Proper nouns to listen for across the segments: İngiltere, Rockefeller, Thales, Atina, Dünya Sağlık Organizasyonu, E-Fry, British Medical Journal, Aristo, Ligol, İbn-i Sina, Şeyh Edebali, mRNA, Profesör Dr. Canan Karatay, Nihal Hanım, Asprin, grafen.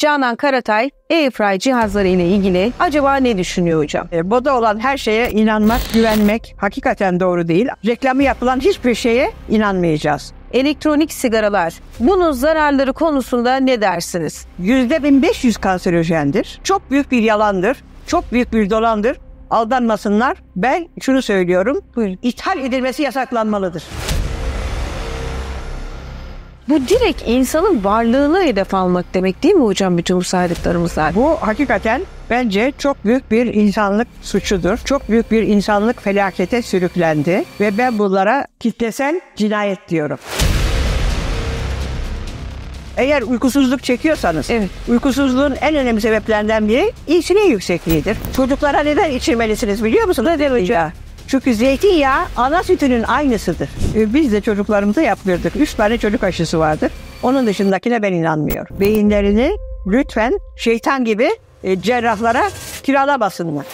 Canan Karatay, E-Fry cihazları ile ilgili acaba ne düşünüyor hocam? Moda olan her şeye inanmak, güvenmek hakikaten doğru değil. Reklamı yapılan hiçbir şeye inanmayacağız. Elektronik sigaralar, bunun zararları konusunda ne dersiniz? %1500 kanserojendir. Çok büyük bir yalandır. Çok büyük bir dolandır. Aldanmasınlar. Ben şunu söylüyorum. Buyurun. İthal edilmesi yasaklanmalıdır. Bu direkt insanın varlığına hedef almak demek değil mi hocam bütün bu saydıklarımızdan? Bu hakikaten bence çok büyük bir insanlık suçudur. Çok büyük bir insanlık felakete sürüklendi ve ben bunlara kitlesel cinayet diyorum. Eğer uykusuzluk çekiyorsanız, evet, uykusuzluğun en önemli sebeplerinden biri insülin yüksekliğidir. Çocuklara neden içirmelisiniz biliyor musunuz? Neden hocam? Çünkü zeytinyağı ana sütünün aynısıdır. Biz de çocuklarımıza yaptırdık. 3 tane çocuk aşısı vardır. Onun dışındakine ben inanmıyorum. Beyinlerini lütfen şeytan gibi cerrahlara kiralamasınlar.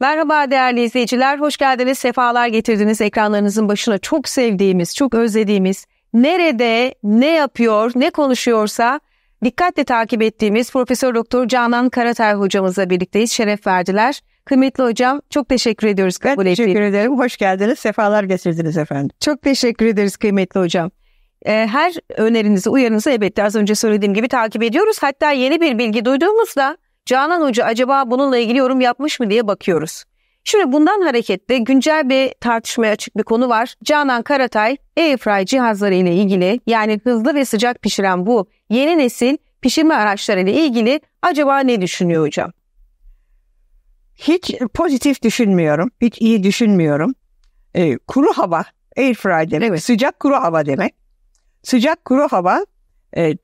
Merhaba değerli izleyiciler, hoş geldiniz, sefalar getirdiniz. Ekranlarınızın başına çok sevdiğimiz, çok özlediğimiz, nerede, ne yapıyor, ne konuşuyorsa dikkatle takip ettiğimiz Profesör Doktor Canan Karatay hocamızla birlikteyiz. Şeref verdiler. Kıymetli hocam, çok teşekkür ediyoruz. Ben teşekkür ederim. Hoş geldiniz. Sefalar getirdiniz efendim. Çok teşekkür ederiz kıymetli hocam. Her önerinizi, uyarınızı elbette az önce söylediğim gibi takip ediyoruz. Hatta yeni bir bilgi duyduğumuzda Canan Hoca acaba bununla ilgili yorum yapmış mı diye bakıyoruz. Şimdi bundan hareketle güncel bir tartışmaya açık bir konu var. Canan Karatay, E-Fry cihazları ile ilgili, yani hızlı ve sıcak pişiren bu yeni nesil pişirme araçları ile ilgili acaba ne düşünüyor hocam? Hiç pozitif düşünmüyorum, hiç iyi düşünmüyorum. Kuru hava, E-Fry demek, evet, sıcak kuru hava demek. Sıcak kuru hava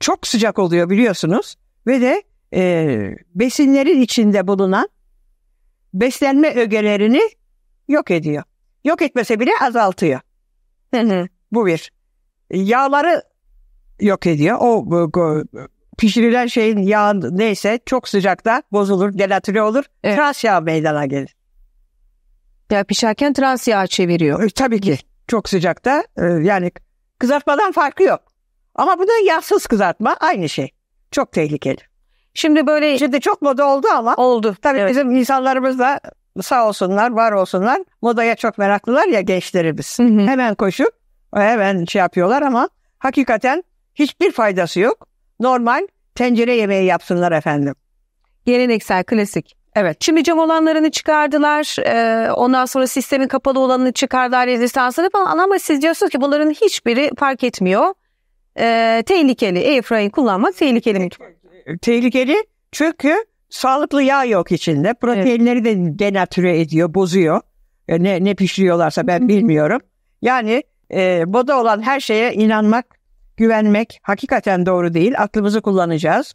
çok sıcak oluyor biliyorsunuz ve de besinlerin içinde bulunan beslenme ögelerini yok ediyor. Yok etmese bile azaltıyor. Bu bir. Yağları yok ediyor. O pişirilen şeyin yağı neyse çok sıcakta bozulur, delatüre olur. Evet. Trans yağ meydana gelir. Ya pişerken trans yağ çeviriyor. Tabii ki. Çok sıcakta. Yani kızartmadan farkı yok. Ama bu da yağsız kızartma. Aynı şey. Çok tehlikeli. Şimdi böyle... Şimdi çok moda oldu ama... Oldu. Tabii evet. Bizim insanlarımız da sağ olsunlar, var olsunlar. Modaya çok meraklılar ya gençlerimiz. Hı hı. Hemen koşup, hemen şey yapıyorlar ama hakikaten hiçbir faydası yok. Normal tencere yemeği yapsınlar efendim. Geleneksel, klasik. Evet. Şimdi cam olanlarını çıkardılar. Ondan sonra sistemin kapalı olanını çıkardılar. Rezistansını falan. Ama siz diyorsunuz ki bunların hiçbiri fark etmiyor. Tehlikeli. E-Fry'ı kullanmak tehlikeli mi? Tehlikeli çünkü sağlıklı yağ yok içinde. Proteinleri de denatüre ediyor, bozuyor. Ne pişiriyorlarsa ben bilmiyorum. Yani moda olan her şeye inanmak, güvenmek hakikaten doğru değil. Aklımızı kullanacağız.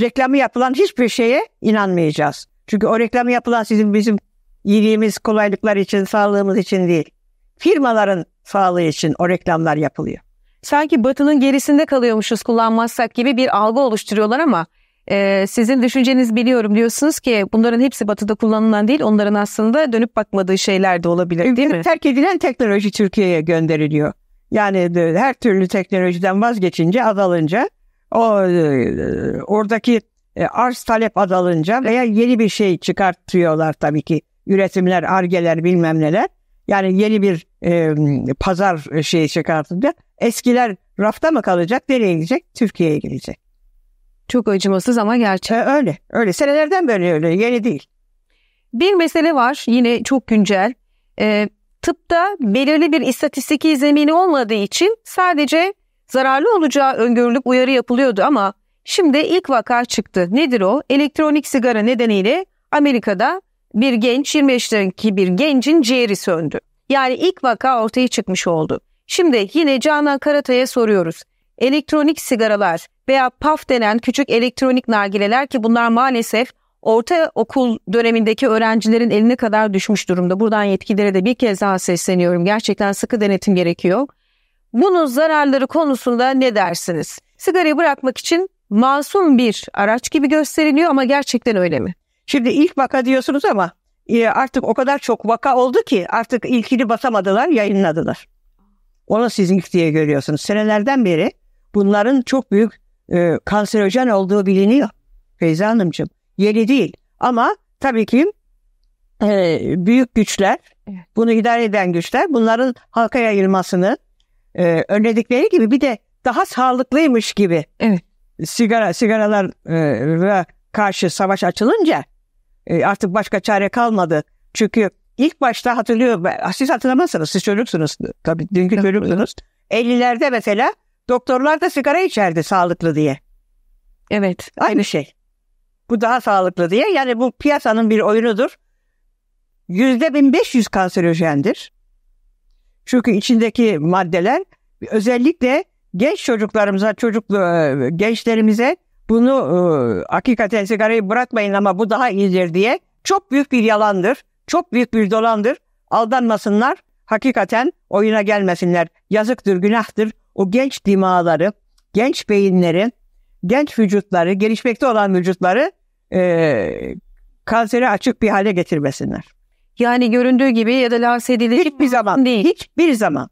Reklamı yapılan hiçbir şeye inanmayacağız. Çünkü o reklamı yapılan sizin bizim iyiliğimiz, kolaylıklar için, sağlığımız için değil. Firmaların sağlığı için o reklamlar yapılıyor. Sanki Batı'nın gerisinde kalıyormuşuz kullanmazsak gibi bir algı oluşturuyorlar ama sizin düşünceniz biliyorum diyorsunuz ki bunların hepsi Batı'da kullanılan değil, onların aslında dönüp bakmadığı şeyler de olabilir değil mi? Terk edilen teknoloji Türkiye'ye gönderiliyor. Yani her türlü teknolojiden vazgeçince, azalınca, oradaki arz talep azalınca veya yeni bir şey çıkartıyorlar tabii ki. Üretimler, argeler bilmem neler. Yani yeni bir pazar şeyi çıkartınca eskiler rafta mı kalacak, nereye gidecek? Türkiye'ye gidecek. Çok acımasız ama gerçek. Öyle. Senelerden böyle öyle. Yeni değil. Bir mesele var yine çok güncel. Tıpta belirli bir istatistiki zemini olmadığı için sadece zararlı olacağı öngörülüp uyarı yapılıyordu ama şimdi ilk vaka çıktı. Nedir o? Elektronik sigara nedeniyle Amerika'da bir genç, 25 yaşındaki bir gencin ciğeri söndü. Yani ilk vaka ortaya çıkmış oldu. Şimdi yine Canan Karatay'a soruyoruz. Elektronik sigaralar veya puff denen küçük elektronik nargileler ki bunlar maalesef ortaokul dönemindeki öğrencilerin eline kadar düşmüş durumda. Buradan yetkililere de bir kez daha sesleniyorum. Gerçekten sıkı denetim gerekiyor. Bunun zararları konusunda ne dersiniz? Sigarayı bırakmak için masum bir araç gibi gösteriliyor ama gerçekten öyle mi? Şimdi ilk vaka diyorsunuz ama artık o kadar çok vaka oldu ki artık ilkini basamadılar, yayınladılar. Onu siz ilk diye görüyorsunuz. Senelerden beri bunların çok büyük kanserojen olduğu biliniyor Feyza Hanımcığım. Yeni değil ama tabii ki büyük güçler, bunu idare eden güçler bunların halka yayılmasını önledikleri gibi bir de daha sağlıklıymış gibi sigaralara karşı savaş açılınca artık başka çare kalmadı. Çünkü ilk başta hatırlıyorum, siz hatırlamazsınız, siz çocuksunuz tabii, dünkü çocuksunuz. 50'lerde mesela doktorlar da sigara içerdi sağlıklı diye. Evet. Aynı şey. Bu daha sağlıklı diye. Yani bu piyasanın bir oyunudur. %1500 kanserojendir. Çünkü içindeki maddeler özellikle genç çocuklarımıza, gençlerimize bunu hakikaten sigarayı bırakmayın ama bu daha iyidir diye çok büyük bir yalandır. Çok büyük bir dolandır. Aldanmasınlar. Hakikaten oyuna gelmesinler. Yazıktır, günahtır. O genç dimağları, genç beyinleri, genç vücutları, gelişmekte olan vücutları kansere açık bir hale getirmesinler. Yani göründüğü gibi ya da lanse edilecek hiçbir zaman değil. Hiçbir zaman.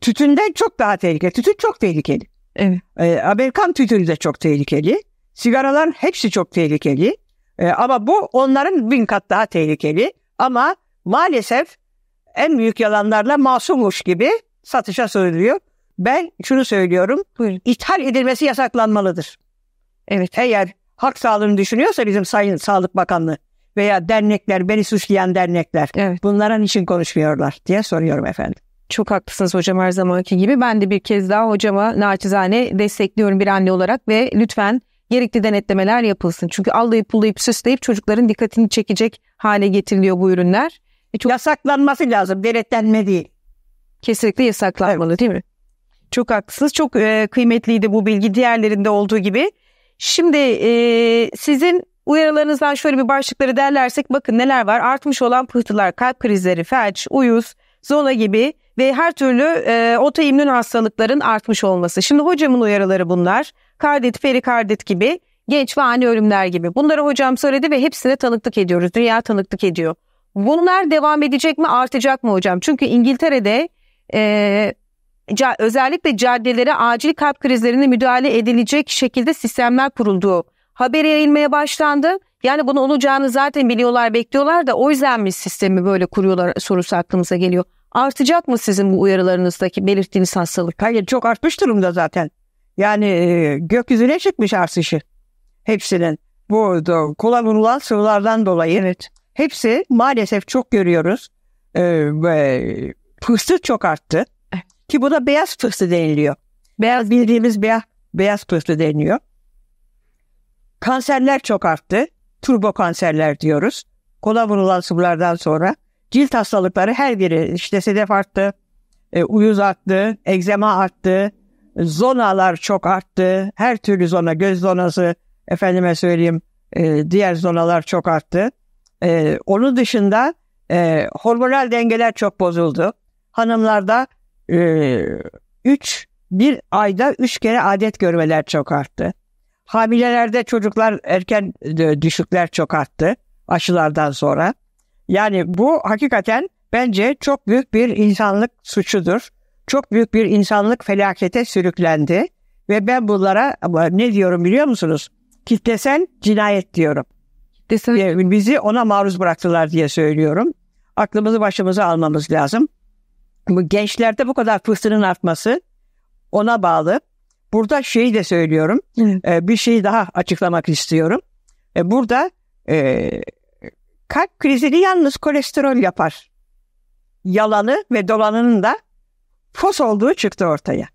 Tütünden çok daha tehlikeli. Tütün çok tehlikeli. Evet. Amerikan tütünü de çok tehlikeli. Sigaraların hepsi çok tehlikeli. Ama bu onların 1000 kat daha tehlikeli. Ama maalesef en büyük yalanlarla masummuş gibi satışa söylüyor. Ben şunu söylüyorum. Buyurun. İthal edilmesi yasaklanmalıdır. Evet. Eğer halk sağlığını düşünüyorsa bizim Sayın Sağlık Bakanlığı veya dernekler, beni suçlayan dernekler, evet, bunların için konuşmuyorlar diye soruyorum efendim. Çok haklısınız hocam, her zamanki gibi. Ben de bir kez daha hocama naçizane destekliyorum bir anne olarak ve lütfen gerekli denetlemeler yapılsın. Çünkü allayıp pullayıp süsleyip çocukların dikkatini çekecek hale getiriliyor bu ürünler. Yasaklanması lazım, denetlenme değil. Kesinlikle yasaklanmalı, evet, değil mi? Çok haklısınız. Çok kıymetliydi bu bilgi, diğerlerinde olduğu gibi. Şimdi sizin uyarılarınızdan şöyle bir başlıkları derlersek bakın neler var. Artmış olan pıhtılar, kalp krizleri, felç, uyuz, zola gibi ve her türlü otoimmün hastalıkların artmış olması. Şimdi hocamın uyarıları bunlar. Kardit, perikardit gibi, genç ve ani ölümler gibi. Bunları hocam söyledi ve hepsine tanıklık ediyoruz. Dünya tanıklık ediyor. Bunlar devam edecek mi, artacak mı hocam? Çünkü İngiltere'de özellikle caddelere acil kalp krizlerine müdahale edilecek şekilde sistemler kurulduğu haberi yayılmaya başlandı. Yani bunun olacağını zaten biliyorlar, bekliyorlar da o yüzden mi sistemi böyle kuruyorlar sorusu aklımıza geliyor. Artacak mı sizin bu uyarılarınızdaki belirttiğiniz hastalık? Hayır, çok artmış durumda zaten. Yani gökyüzüne çıkmış artışı hepsinin. Bu kola vurulan sıvılardan dolayı. Evet. Hepsi maalesef çok görüyoruz. Fıstı çok arttı. Ki bu da beyaz fıstı deniliyor. Beyaz, bildiğimiz beyaz fıstı deniliyor. Kanserler çok arttı. Turbo kanserler diyoruz. Kola vurulan sıvılardan sonra cilt hastalıkları her biri, işte sedef arttı, uyuz arttı, egzema arttı, zonalar çok arttı. Her türlü zona, göz zonası, efendime söyleyeyim, diğer zonalar çok arttı. Onun dışında hormonal dengeler çok bozuldu. Hanımlarda 1 ayda 3 kere adet görmeler çok arttı. Hamilelerde çocuklar erken düşükler çok arttı aşılardan sonra. Yani bu hakikaten bence çok büyük bir insanlık suçudur. Çok büyük bir insanlık felakete sürüklendi ve ben bunlara ne diyorum biliyor musunuz? Kitlesel cinayet diyorum. Kitlesel. Bizi ona maruz bıraktılar diye söylüyorum. Aklımızı başımıza almamız lazım. Bu gençlerde bu kadar fıstının artması ona bağlı. Burada şeyi de söylüyorum. Bir şeyi daha açıklamak istiyorum. Burada kalp krizini yalnız kolesterol yapar. Yalanı ve dolanının da fos olduğu çıktı ortaya.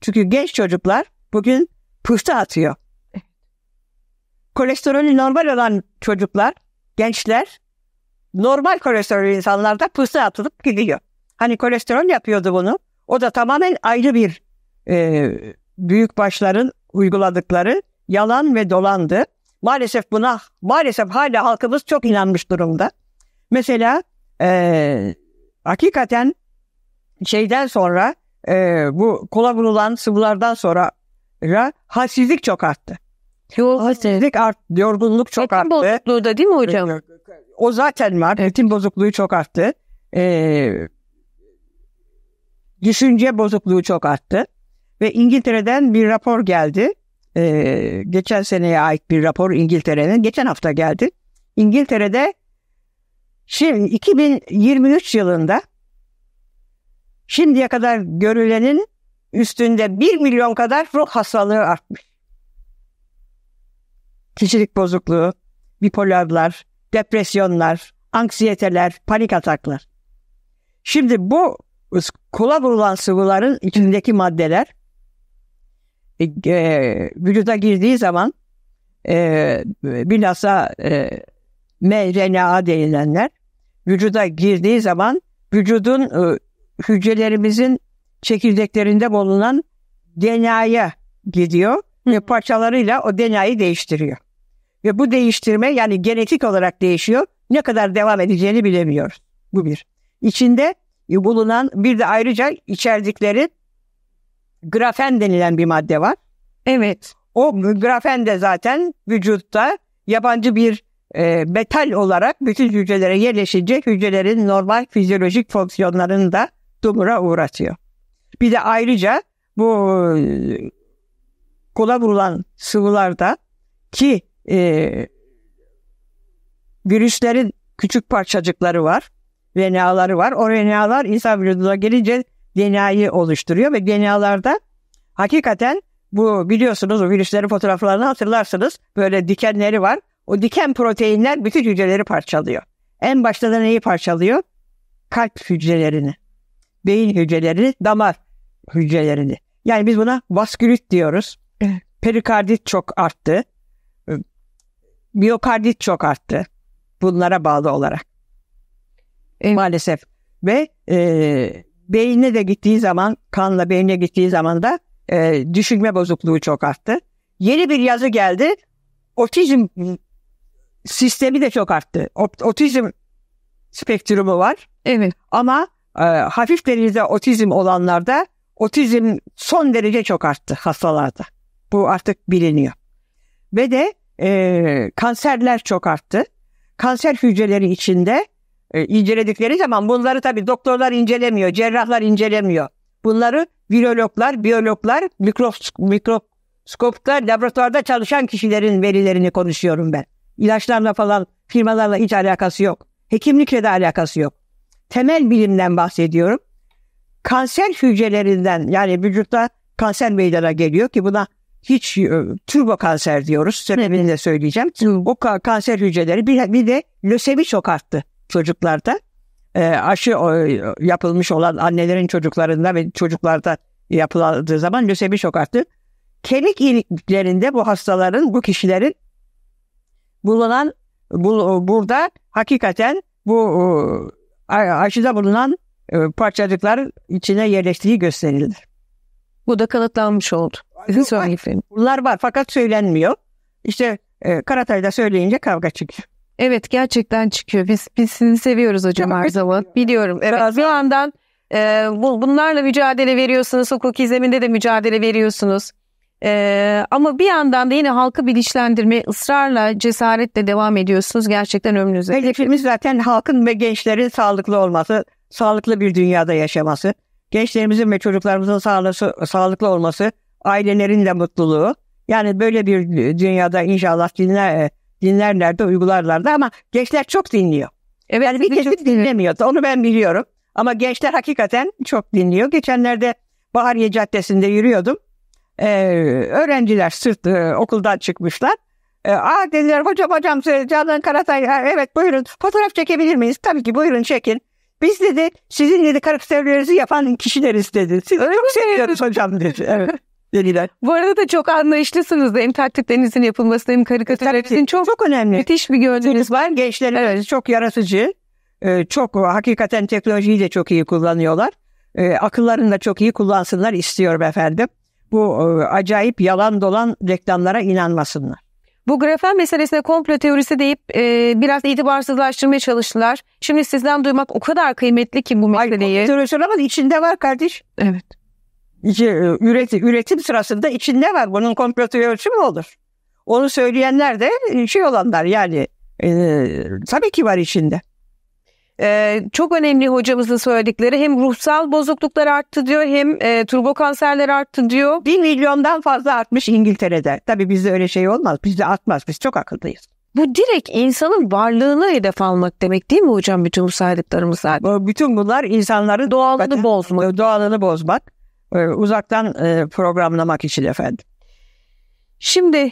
Çünkü genç çocuklar bugün pıhtı atıyor. Kolesterolü normal olan çocuklar, gençler, normal kolesterolü insanlarda pıhtı atılıp gidiyor. Hani kolesterol yapıyordu bunu. O da tamamen ayrı bir büyük başların uyguladıkları yalan ve dolandı. Maalesef buna hala halkımız çok inanmış durumda. Mesela hakikaten şeyden sonra bu kola vurulan sıvılardan sonra halsizlik çok arttı. Yorgunluk arttı. Yorgunluk çok arttı. Ritim bozukluğu da değil mi hocam? O zaten var. Ritim bozukluğu çok arttı. Düşünce bozukluğu çok arttı. Ve İngiltere'den bir rapor geldi. Geçen seneye ait bir rapor İngiltere'nin. Geçen hafta geldi. İngiltere'de şimdi 2023 yılında şimdiye kadar görülenin üstünde 1 milyon kadar ruh hastalığı artmış. Kişilik bozukluğu, bipolarlar, depresyonlar, anksiyeteler, panik ataklar. Şimdi bu kola vurulan sıvıların içindeki maddeler vücuda girdiği zaman bilhassa mRNA denilenler vücuda girdiği zaman vücudun hücrelerimizin çekirdeklerinde bulunan DNA'ya gidiyor ve parçalarıyla o DNA'yı değiştiriyor. Ve bu değiştirme yani genetik olarak değişiyor. Ne kadar devam edeceğini bilemiyoruz. Bu bir. İçinde bulunan bir de ayrıca içerdikleri grafen denilen bir madde var. Evet. O grafen de zaten vücutta yabancı bir metal olarak bütün hücrelere yerleşince hücrelerin normal fizyolojik fonksiyonlarını da dumura uğratıyor. Bir de ayrıca bu kola vurulan sıvılarda ki virüslerin küçük parçacıkları var, RNA'ları var. O RNA'lar insan vücuduna gelince DNA'yı oluşturuyor ve DNA'larda hakikaten bu biliyorsunuz o virüslerin fotoğraflarını hatırlarsınız. Böyle dikenleri var. O diken proteinler bütün hücreleri parçalıyor. En başta da neyi parçalıyor? Kalp hücrelerini, beyin hücrelerini, damar hücrelerini. Yani biz buna vaskülit diyoruz. Perikardit çok arttı. Miyokardit çok arttı. Bunlara bağlı olarak. Maalesef. Ve beyine de gittiği zaman, kanla beynine gittiği zaman da düşünme bozukluğu çok arttı. Yeni bir yazı geldi. Otizm sistemi de çok arttı. Otizm spektrumu var. Evet. Ama hafif derecede otizm olanlarda otizm son derece çok arttı hastalarda. Bu artık biliniyor. Ve de kanserler çok arttı. Kanser hücreleri içinde inceledikleri zaman bunları tabii doktorlar incelemiyor, cerrahlar incelemiyor. Bunları virologlar, biyologlar, mikroskoplar, laboratuvarda çalışan kişilerin verilerini konuşuyorum ben. İlaçlarla falan firmalarla hiç alakası yok. Hekimlikle de alakası yok. Temel bilimden bahsediyorum. Kanser hücrelerinden yani vücutta kanser meydana geliyor ki buna hiç turbo kanser diyoruz. Sebebini de söyleyeceğim. O kanser hücreleri bir de lösemi çok arttı çocuklarda. Aşı yapılmış olan annelerin çocuklarında ve çocuklarda yapıldığı zaman lösemi çok arttı. Kemik iliklerinde bu hastaların, bu kişilerin bulunan burada hakikaten bu aşıda bulunan parçacıklar içine yerleştiği gösterildi. Bu da kanıtlanmış oldu. Bunlar var fakat söylenmiyor. İşte Karatay'da söyleyince kavga çıkıyor. Evet gerçekten çıkıyor. Biz sizi seviyoruz hocam her zaman. Biliyorum. Evet. Bir yandan bunlarla mücadele veriyorsunuz. Hukuki zeminde de mücadele veriyorsunuz. Ama bir yandan da yine halkı bilinçlendirmeye ısrarla, cesaretle devam ediyorsunuz. Gerçekten ömrünüze. Hedefimiz zaten halkın ve gençlerin sağlıklı olması, sağlıklı bir dünyada yaşaması, gençlerimizin ve çocuklarımızın sağlıklı olması, ailelerin de mutluluğu. Yani böyle bir dünyada inşallah dinlerler de uygularlar da ama gençler çok dinliyor. Evet, yani bir kesim dinlemiyor. Onu ben biliyorum. Ama gençler hakikaten çok dinliyor. Geçenlerde Bahariye Caddesi'nde yürüyordum. Öğrenciler okuldan çıkmışlar. Dediler hocam Canan Karatay evet buyurun fotoğraf çekebilir miyiz? Tabii ki buyurun çekin. Biz dedi sizin dedi karakterlerinizi yapan kişileriz dedi. Siz çok seviyoruz hocam dedi. Evet. Dediler. Bu arada da çok anlayışlısınız da hem taklitlerinizin yapılması hem karikatürlerinizin çok önemli. Müthiş bir gönlünüz var. Gençlerimiz evet. Çok yaratıcı. Çok hakikaten teknolojiyi de çok iyi kullanıyorlar. Akıllarını da çok iyi kullansınlar istiyorum efendim. Bu acayip yalan dolan reklamlara inanmasınlar. Bu grafen meselesine komplo teorisi deyip biraz itibarsızlaştırmaya çalıştılar. Şimdi sizden duymak o kadar kıymetli ki bu meseleyi. Komplo teorisi olamaz içinde var kardeş. Evet. Üretim sırasında içinde var. Bunun komplo teorisi mi olur? Onu söyleyenler de şey olanlar yani tabii ki var içinde. Çok önemli hocamızın söyledikleri, hem ruhsal bozukluklar arttı diyor, hem turbo kanserler arttı diyor. 1 milyondan fazla artmış İngiltere'de. Tabii bizde öyle şey olmaz, bizde artmaz, biz çok akıllıyız. Bu direkt insanın varlığını hedef almak demek değil mi hocam bütün bu saydıklarımız zaten? Bütün bunlar insanların doğalını bozmak, uzaktan programlamak için efendim. Şimdi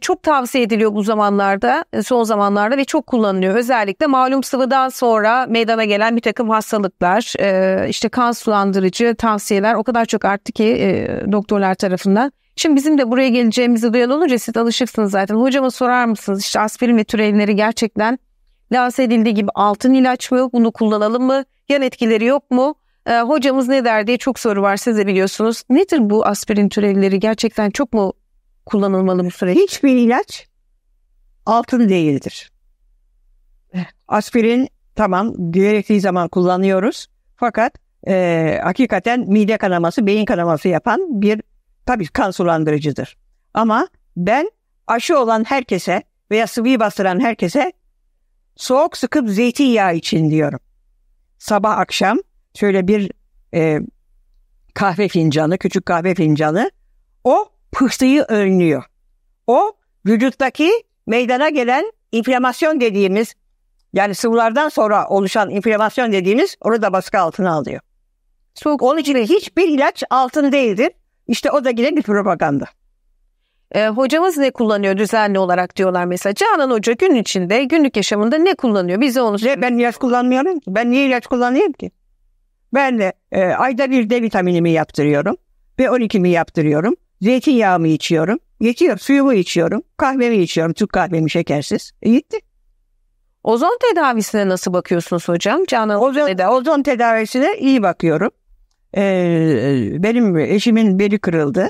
çok tavsiye ediliyor bu zamanlarda, son zamanlarda ve çok kullanılıyor. Özellikle malum sıvıdan sonra meydana gelen bir takım hastalıklar, işte kan sulandırıcı tavsiyeler o kadar çok arttı ki doktorlar tarafından. Şimdi bizim de buraya geleceğimizi duyan olunca siz alışırsınız zaten. Hocama sorar mısınız işte aspirin ve türevleri gerçekten lanse edildiği gibi altın ilaç mı, bunu kullanalım mı, yan etkileri yok mu? Hocamız ne der diye çok soru var, siz de biliyorsunuz. Nedir bu aspirin türevleri, gerçekten çok mu kullanılmalı bu süreç? Hiçbir ilaç altın değildir. Aspirin tamam gerektiği zaman kullanıyoruz. Fakat hakikaten mide kanaması, beyin kanaması yapan bir tabii kan sulandırıcıdır. Ama ben aşı olan herkese veya sıvıyı bastıran herkese soğuk sıkıp zeytinyağı için diyorum. Sabah akşam şöyle bir kahve fincanı, küçük kahve fincanı, o pıhtıyı önlüyor. O vücuttaki meydana gelen inflamasyon dediğimiz, yani sıvılardan sonra oluşan inflamasyon dediğimiz, onu da baskı altına alıyor. Soğuk. Onun için hiçbir ilaç altın değildir. İşte o da yine bir propaganda. Hocamız ne kullanıyor düzenli olarak diyorlar mesela. Canan Hoca gün içinde, günlük yaşamında ne kullanıyor? Bize onu söyle. Ben ilaç kullanmıyorum ki. Ben niye ilaç kullanayım ki? Ben de ayda bir D vitaminimi yaptırıyorum. B12'mi yaptırıyorum. Zeytinyağımı içiyorum. Yetiyor. Suyumu içiyorum. Kahvemi içiyorum. Türk kahvemi şekersiz. Gitti. Ozon tedavisine nasıl bakıyorsunuz hocam? Canan ozon tedavisine iyi bakıyorum. Benim eşimin beli kırıldı.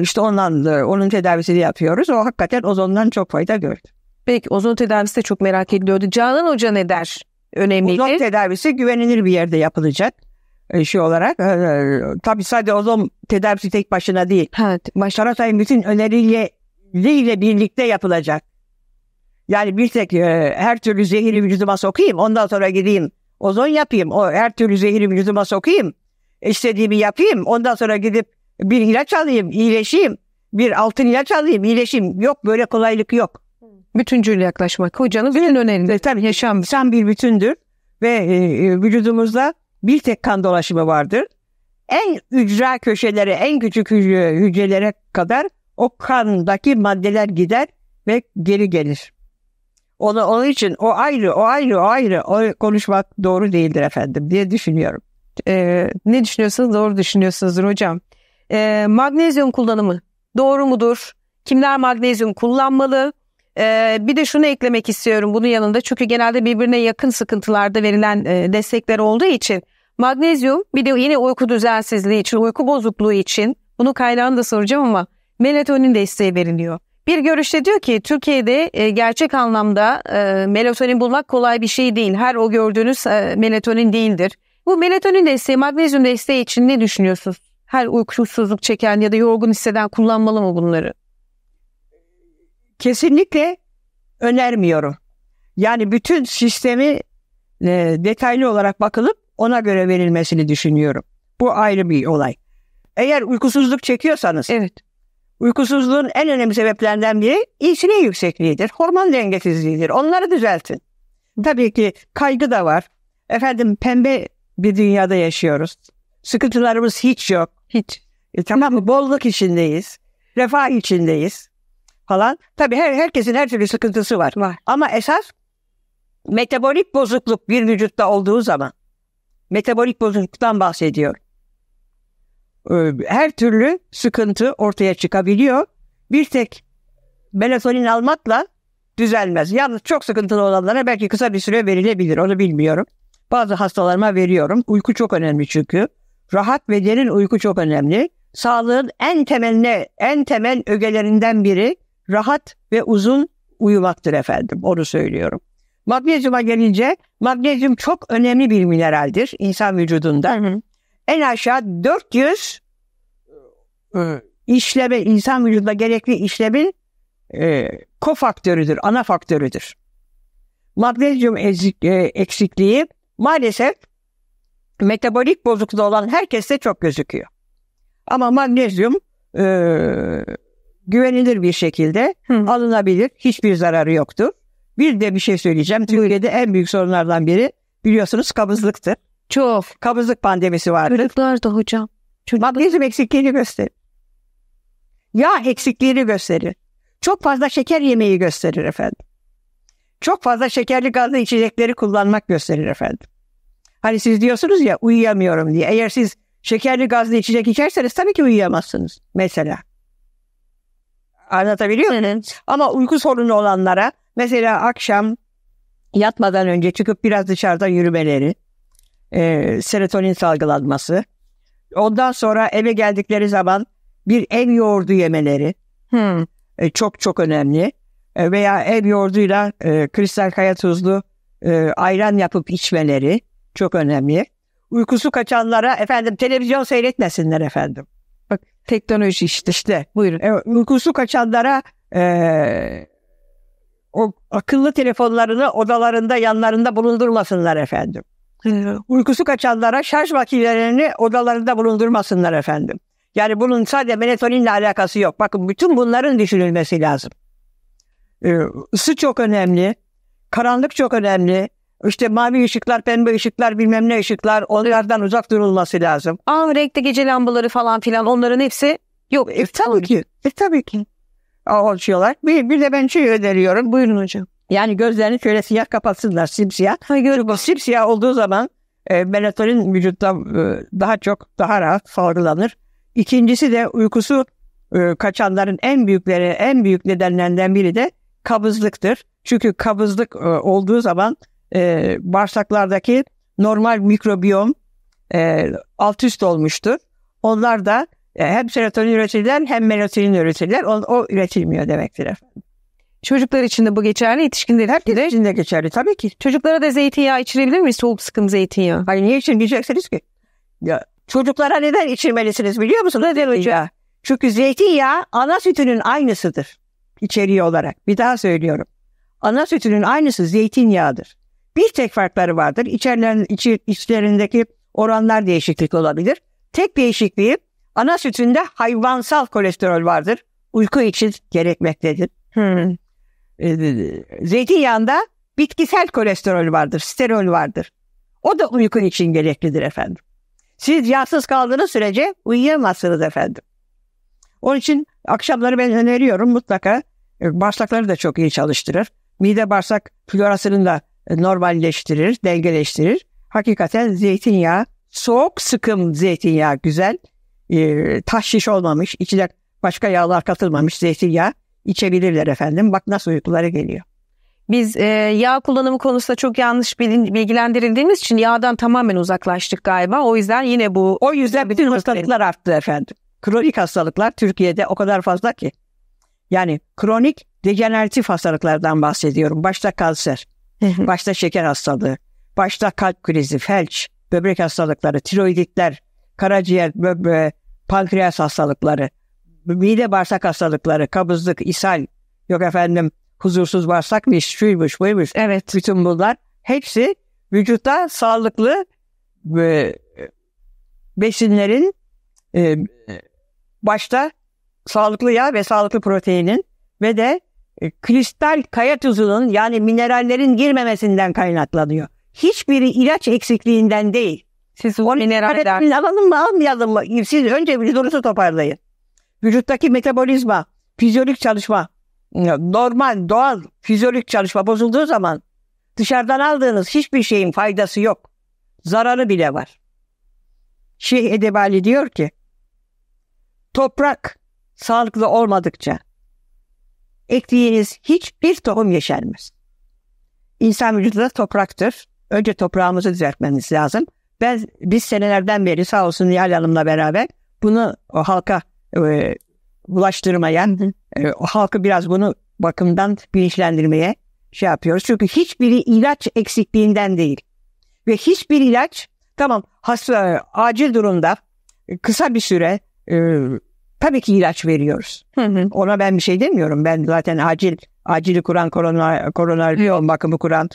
İşte onun tedavisini yapıyoruz. O hakikaten ozondan çok fayda gördü. Peki ozon tedavisi de çok merak ediliyordu. Canan Hoca ne der? Önemli. Ozon tedavisi güvenilir bir yerde yapılacak. Şey olarak tabii sadece ozon tedavisi tek başına değil. Evet. Karatay'ın bütün önerileriyle birlikte yapılacak. Yani bir tek her türlü zehri vücuduma sokayım, ondan sonra gideyim ozon yapayım. O her türlü zehri vücuduma sokayım, İstediğimi yapayım, ondan sonra gidip bir ilaç alayım, iyileşeyim. Bir altın ilaç alayım, iyileşeyim. Yok, böyle kolaylık yok. Bütüncül yaklaşmak hocanın bütün önerinde. Tabii yaşam sen bir bütündür ve vücudumuzda bir tek kan dolaşımı vardır. En ücra köşelere, en küçük hücrelere kadar o kandaki maddeler gider ve geri gelir. Onun için o ayrı o konuşmak doğru değildir efendim diye düşünüyorum. Ne düşünüyorsunuz? Doğru düşünüyorsunuzdur hocam. Magnezyum kullanımı doğru mudur? Kimler magnezyum kullanmalı? Bir de şunu eklemek istiyorum bunun yanında, çünkü genelde birbirine yakın sıkıntılarda verilen destekler olduğu için magnezyum, bir de yine uyku düzensizliği için, uyku bozukluğu için, bunun kaynağını da soracağım ama melatonin desteği veriliyor. Bir görüşte diyor ki Türkiye'de gerçek anlamda melatonin bulmak kolay bir şey değil. Her o gördüğünüz melatonin değildir. Bu melatonin desteği, magnezyum desteği için ne düşünüyorsunuz? Her uykusuzluk çeken ya da yorgun hisseden kullanmalı mı bunları? Kesinlikle önermiyorum. Yani bütün sistemi detaylı olarak bakılıp ona göre verilmesini düşünüyorum. Bu ayrı bir olay. Eğer uykusuzluk çekiyorsanız, evet, uykusuzluğun en önemli sebeplerinden biri insülin yüksekliğidir, hormon dengesizliğidir. Onları düzeltin. Tabii ki kaygı da var. Efendim pembe bir dünyada yaşıyoruz. Sıkıntılarımız hiç yok. Hiç. Tamam mı? Bolluk içindeyiz. Refah içindeyiz falan. Tabii herkesin her türlü sıkıntısı var. Ama esas metabolik bozukluk bir vücutta olduğu zaman, metabolik bozukluktan bahsediyor. Her türlü sıkıntı ortaya çıkabiliyor. Bir tek melatonin almakla düzelmez. Yalnız çok sıkıntılı olanlara belki kısa bir süre verilebilir. Onu bilmiyorum. Bazı hastalarıma veriyorum. Uyku çok önemli çünkü. Rahat ve derin uyku çok önemli. Sağlığın en temel ögelerinden biri rahat ve uzun uyumaktır efendim. Onu söylüyorum. Magnezyuma gelince, magnezyum çok önemli bir mineraldir insan vücudunda. En aşağı 400 işlemi, insan vücudunda gerekli işlemin kofaktörüdür, ana faktörüdür. Magnezyum eksikliği maalesef metabolik bozukluğu olan herkeste çok gözüküyor. Ama magnezyum güvenilir bir şekilde alınabilir. Hiçbir zararı yoktur. Bir de bir şey söyleyeceğim. Türkiye'de en büyük sorunlardan biri biliyorsunuz kabızlıktır. Çok. Kabızlık pandemisi vardı. Çocuklar da hocam. Magnezyum eksikliğini gösterir. Yağ eksikliğini gösterir. Çok fazla şeker yemeği gösterir efendim. Çok fazla şekerli gazlı içecekleri kullanmak gösterir efendim. Hani siz diyorsunuz ya uyuyamıyorum diye. Eğer siz şekerli gazlı içecek içerseniz tabii ki uyuyamazsınız mesela. Anlatabiliyor muyum? Evet. Ama uyku sorunu olanlara mesela akşam yatmadan önce çıkıp biraz dışarıda yürümeleri, serotonin salgılanması, ondan sonra eve geldikleri zaman bir ev yoğurdu yemeleri çok çok önemli. Veya ev yoğurduyla kristal kaya tuzlu ayran yapıp içmeleri çok önemli. Uykusu kaçanlara efendim televizyon seyretmesinler efendim. Bak teknoloji işte. Buyurun. Uykusu kaçanlara o akıllı telefonlarını odalarında yanlarında bulundurmasınlar efendim. Uykusu kaçanlara şarj makinelerini odalarında bulundurmasınlar efendim. Yani bunun sadece melatoninle alakası yok. Bakın bütün bunların düşünülmesi lazım. Isı çok önemli. Karanlık çok önemli. İşte mavi ışıklar, pembe ışıklar, bilmem ne ışıklar, onlardan uzak durulması lazım. Aa, renkli gece lambaları falan filan onların hepsi yok. Tabii ki. Oluşuyorlar. Bir de ben şey öneriyorum. Buyurun hocam. Yani gözlerini şöyle siyah kapatsınlar, simsiyah. Simsiyah olduğu zaman melatonin vücutta daha çok, daha rahat salgılanır. İkincisi de uykusu kaçanların en büyük nedenlerinden biri de kabızlıktır. Çünkü kabızlık olduğu zaman bağırsaklardaki normal mikrobiyom alt üst olmuştur. Onlar da hem serotonin üretirler hem melatonin üretirler. O üretilmiyor demektir efendim. Çocuklar için de bu geçerli, yetişkinler için de geçerli tabii ki. Çocuklara da zeytinyağı içirebilir miyiz? Soğuk sıkım zeytinyağı. Hayır, niye içirmeyeceksiniz ki? Ya, çocuklara neden içirmelisiniz biliyor musunuz? Neden hocam? Çünkü zeytinyağı ana sütünün aynısıdır içeriği olarak. Bir daha söylüyorum. Ana sütünün aynısı zeytinyağıdır. Bir tek farkları vardır. İçlerindeki oranlar değişiklik olabilir. Tek değişikliği ana sütünde hayvansal kolesterol vardır. Uyku için gerekmektedir. Zeytinyağında bitkisel kolesterol vardır, sterol vardır. O da uyku için gereklidir efendim. Siz yağsız kaldığınız sürece uyuyamazsınız efendim. Onun için akşamları ben öneriyorum mutlaka. Bağırsakları da çok iyi çalıştırır. Mide bağırsak florasını da normalleştirir, dengeleştirir. Hakikaten zeytinyağı, soğuk sıkım zeytinyağı güzel. Tahşiş olmamış, içine başka yağlar katılmamış zeytinyağı içebilirler efendim. Bak nasıl uykuları geliyor. Biz yağ kullanımı konusunda çok yanlış bilgilendirildiğimiz için yağdan tamamen uzaklaştık galiba. O yüzden bütün hastalıklar arttı efendim. Kronik hastalıklar Türkiye'de o kadar fazla ki. Yani kronik dejeneratif hastalıklardan bahsediyorum. Başta kanser, başta şeker hastalığı, başta kalp krizi, felç, böbrek hastalıkları, tiroiditler, karaciğer, pankreas hastalıkları, mide bağırsak hastalıkları, kabızlık, ishal, yok efendim huzursuz bağırsakmış, şuymuş, buymuş. Evet. Bütün bunlar hepsi vücutta sağlıklı besinlerin başta sağlıklı yağ ve sağlıklı proteinin ve de kristal kaya tuzunun yani minerallerin girmemesinden kaynaklanıyor. Hiçbiri ilaç eksikliğinden değil. Siz o mineralleri alalım mı almayalım mı? Siz önce bir sorusu toparlayın. Vücuttaki metabolizma, fizyolojik çalışma, normal, doğal fizyolojik çalışma bozulduğu zaman dışarıdan aldığınız hiçbir şeyin faydası yok. Zararı bile var. Şeyh Edebali diyor ki, toprak sağlıklı olmadıkça ektiğiniz hiçbir tohum yeşermez. İnsan vücudu da topraktır. Önce toprağımızı düzeltmemiz lazım. Biz senelerden beri sağ olsun Nihal Hanım'la beraber bunu o halka ulaştırmayan, o halkı biraz bunu bakımdan bilinçlendirmeye şey yapıyoruz. Çünkü hiçbiri ilaç eksikliğinden değil. Ve hiçbir ilaç, tamam hasta acil durumda kısa bir süre tabii ki ilaç veriyoruz. Ona ben bir şey demiyorum. Ben zaten acili kuran, koroner bakımı kuran,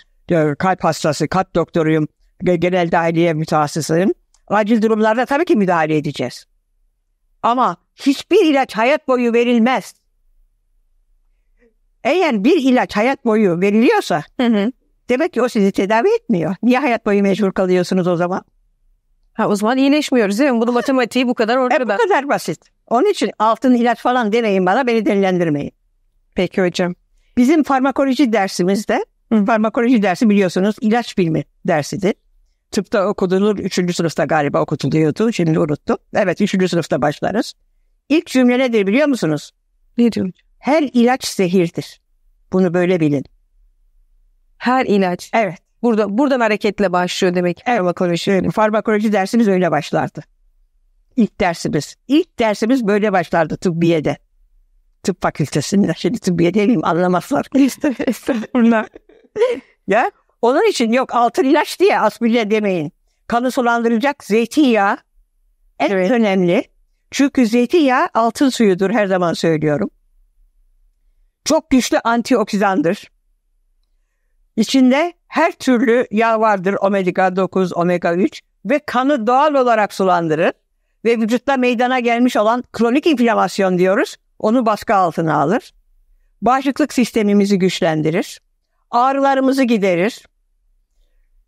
kalp hastası, kalp doktoruyum, genel dahiliye mütehassısıyım. Acil durumlarda tabii ki müdahale edeceğiz. Ama hiçbir ilaç hayat boyu verilmez. Eğer bir ilaç hayat boyu veriliyorsa, demek ki o sizi tedavi etmiyor. Niye hayat boyu mecbur kalıyorsunuz o zaman? O zaman iyileşmiyoruz değil mi? Bunun matematiği bu kadar ortada. Bu kadar basit. Onun için altın ilaç falan demeyin bana, beni delilendirmeyin. Peki hocam. Bizim farmakoloji dersimizde, farmakoloji dersi biliyorsunuz ilaç bilimi dersidir. Tıpta okudulur, 3. sınıfta galiba okutuluyordu, şimdi unuttum. Evet, 3. sınıfta başlarız. İlk cümle nedir biliyor musunuz? Ne diyor? Her ilaç zehirdir. Bunu böyle bilin. Her ilaç. Evet. Buradan hareketle başlıyor demek. Evet. Farmakoloji dersimiz öyle başlardı. İlk dersimiz böyle başlardı tıbbiyede. Tıp fakültesinde. Şimdi tıbbiye demeyeyim, anlamazlar. Estağfurullah. Ya, onun için yok altın ilaç diye aspirin demeyin. Kanı sulandıracak zeytinyağı en önemli. Çünkü zeytinyağı altın suyudur, her zaman söylüyorum. Çok güçlü antioksidandır. İçinde her türlü yağ vardır. Omega 9, omega 3 ve kanı doğal olarak sulandırır. Ve vücutta meydana gelmiş olan kronik inflamasyon diyoruz. Onu baskı altına alır. Bağışıklık sistemimizi güçlendirir. Ağrılarımızı giderir.